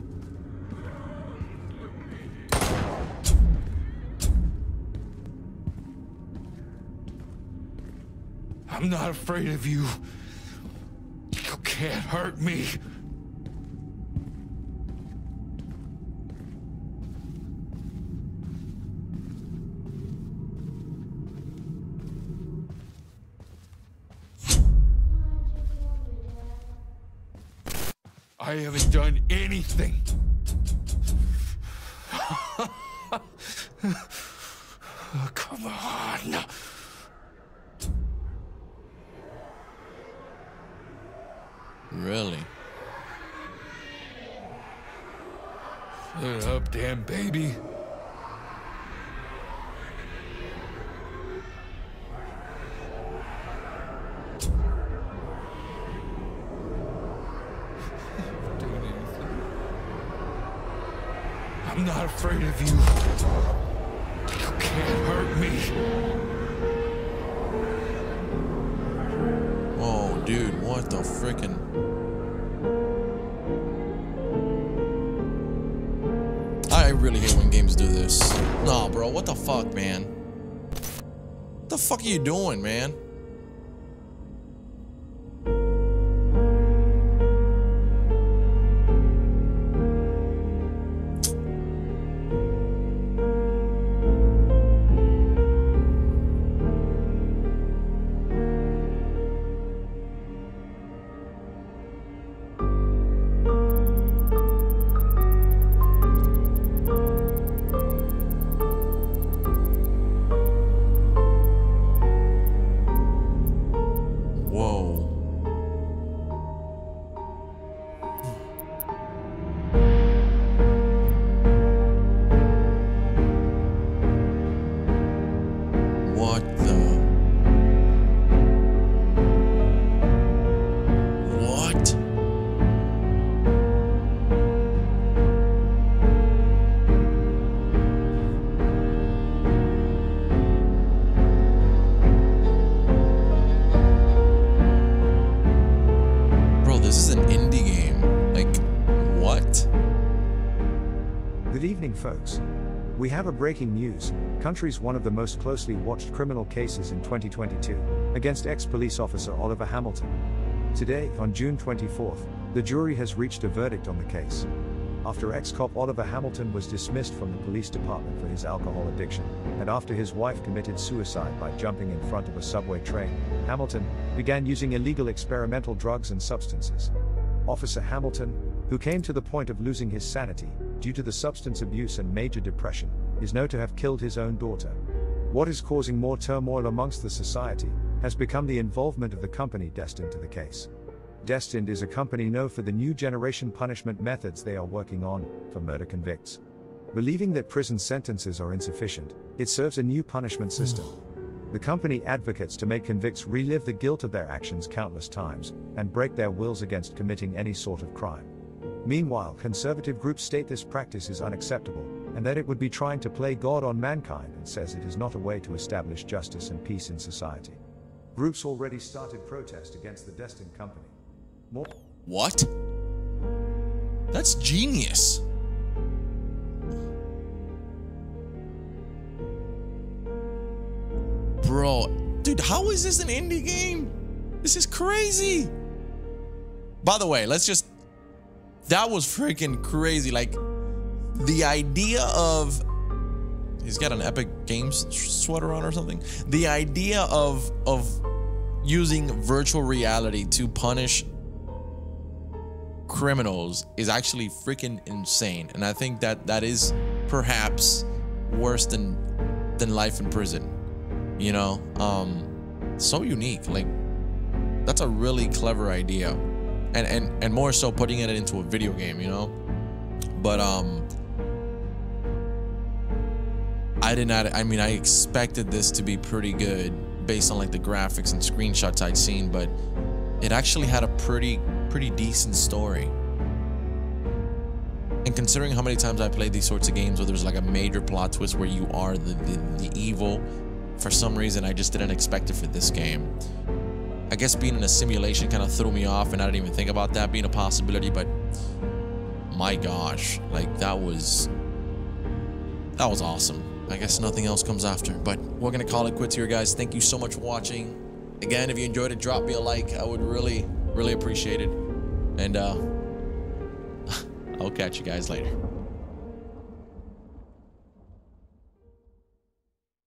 I'm not afraid of you. You can't hurt me. I haven't done anything. Oh, come on. Really? Shut up, damn baby. I'm not afraid of you. You can't hurt me. Oh, dude, what the frickin'? I really hate when games do this. Nah, bro, what the fuck, man? What the fuck are you doing, man? folks. We have a breaking news, country's one of the most closely watched criminal cases in twenty twenty-two, against ex-police officer Oliver Hamilton. Today, on June twenty-fourth, the jury has reached a verdict on the case. After ex-cop Oliver Hamilton was dismissed from the police department for his alcohol addiction, and after his wife committed suicide by jumping in front of a subway train, Hamilton began using illegal experimental drugs and substances. Officer Hamilton, who came to the point of losing his sanity due to the substance abuse and major depression, is known to have killed his own daughter. What is causing more turmoil amongst the society has become the involvement of the company destined to the case. Destined is a company known for the new generation punishment methods they are working on for murder convicts. Believing that prison sentences are insufficient, it serves a new punishment system. The company advocates to make convicts relive the guilt of their actions countless times and break their wills against committing any sort of crime. Meanwhile, conservative groups state this practice is unacceptable and that it would be trying to play God on mankind and says it is not a way to establish justice and peace in society. Groups already started protest against the Destined company. More. What? That's genius. Bro, dude, how is this an indie game? This is crazy. By the way, let's just, that was freaking crazy. Like the idea of, he's got an Epic Games sweater on or something. The idea of, of using virtual reality to punish criminals is actually freaking insane, and I think that that is perhaps worse than than life in prison, you know. Um so unique. Like, that's a really clever idea, and and and more so putting it into a video game, you know. But um I did not, I mean, I expected this to be pretty good based on like the graphics and screenshots I'd seen, but it actually had a pretty pretty decent story. And considering how many times I played these sorts of games where there's like a major plot twist where you are the, the, the evil, for some reason I just didn't expect it for this game. I guess being in a simulation kind of threw me off, and I didn't even think about that being a possibility, but my gosh, like that was that was awesome. I guess nothing else comes after, but we're gonna call it quits here, guys. Thank you so much for watching. Again, if you enjoyed it, drop me a like. I would really, really appreciate it. And uh, I'll catch you guys later.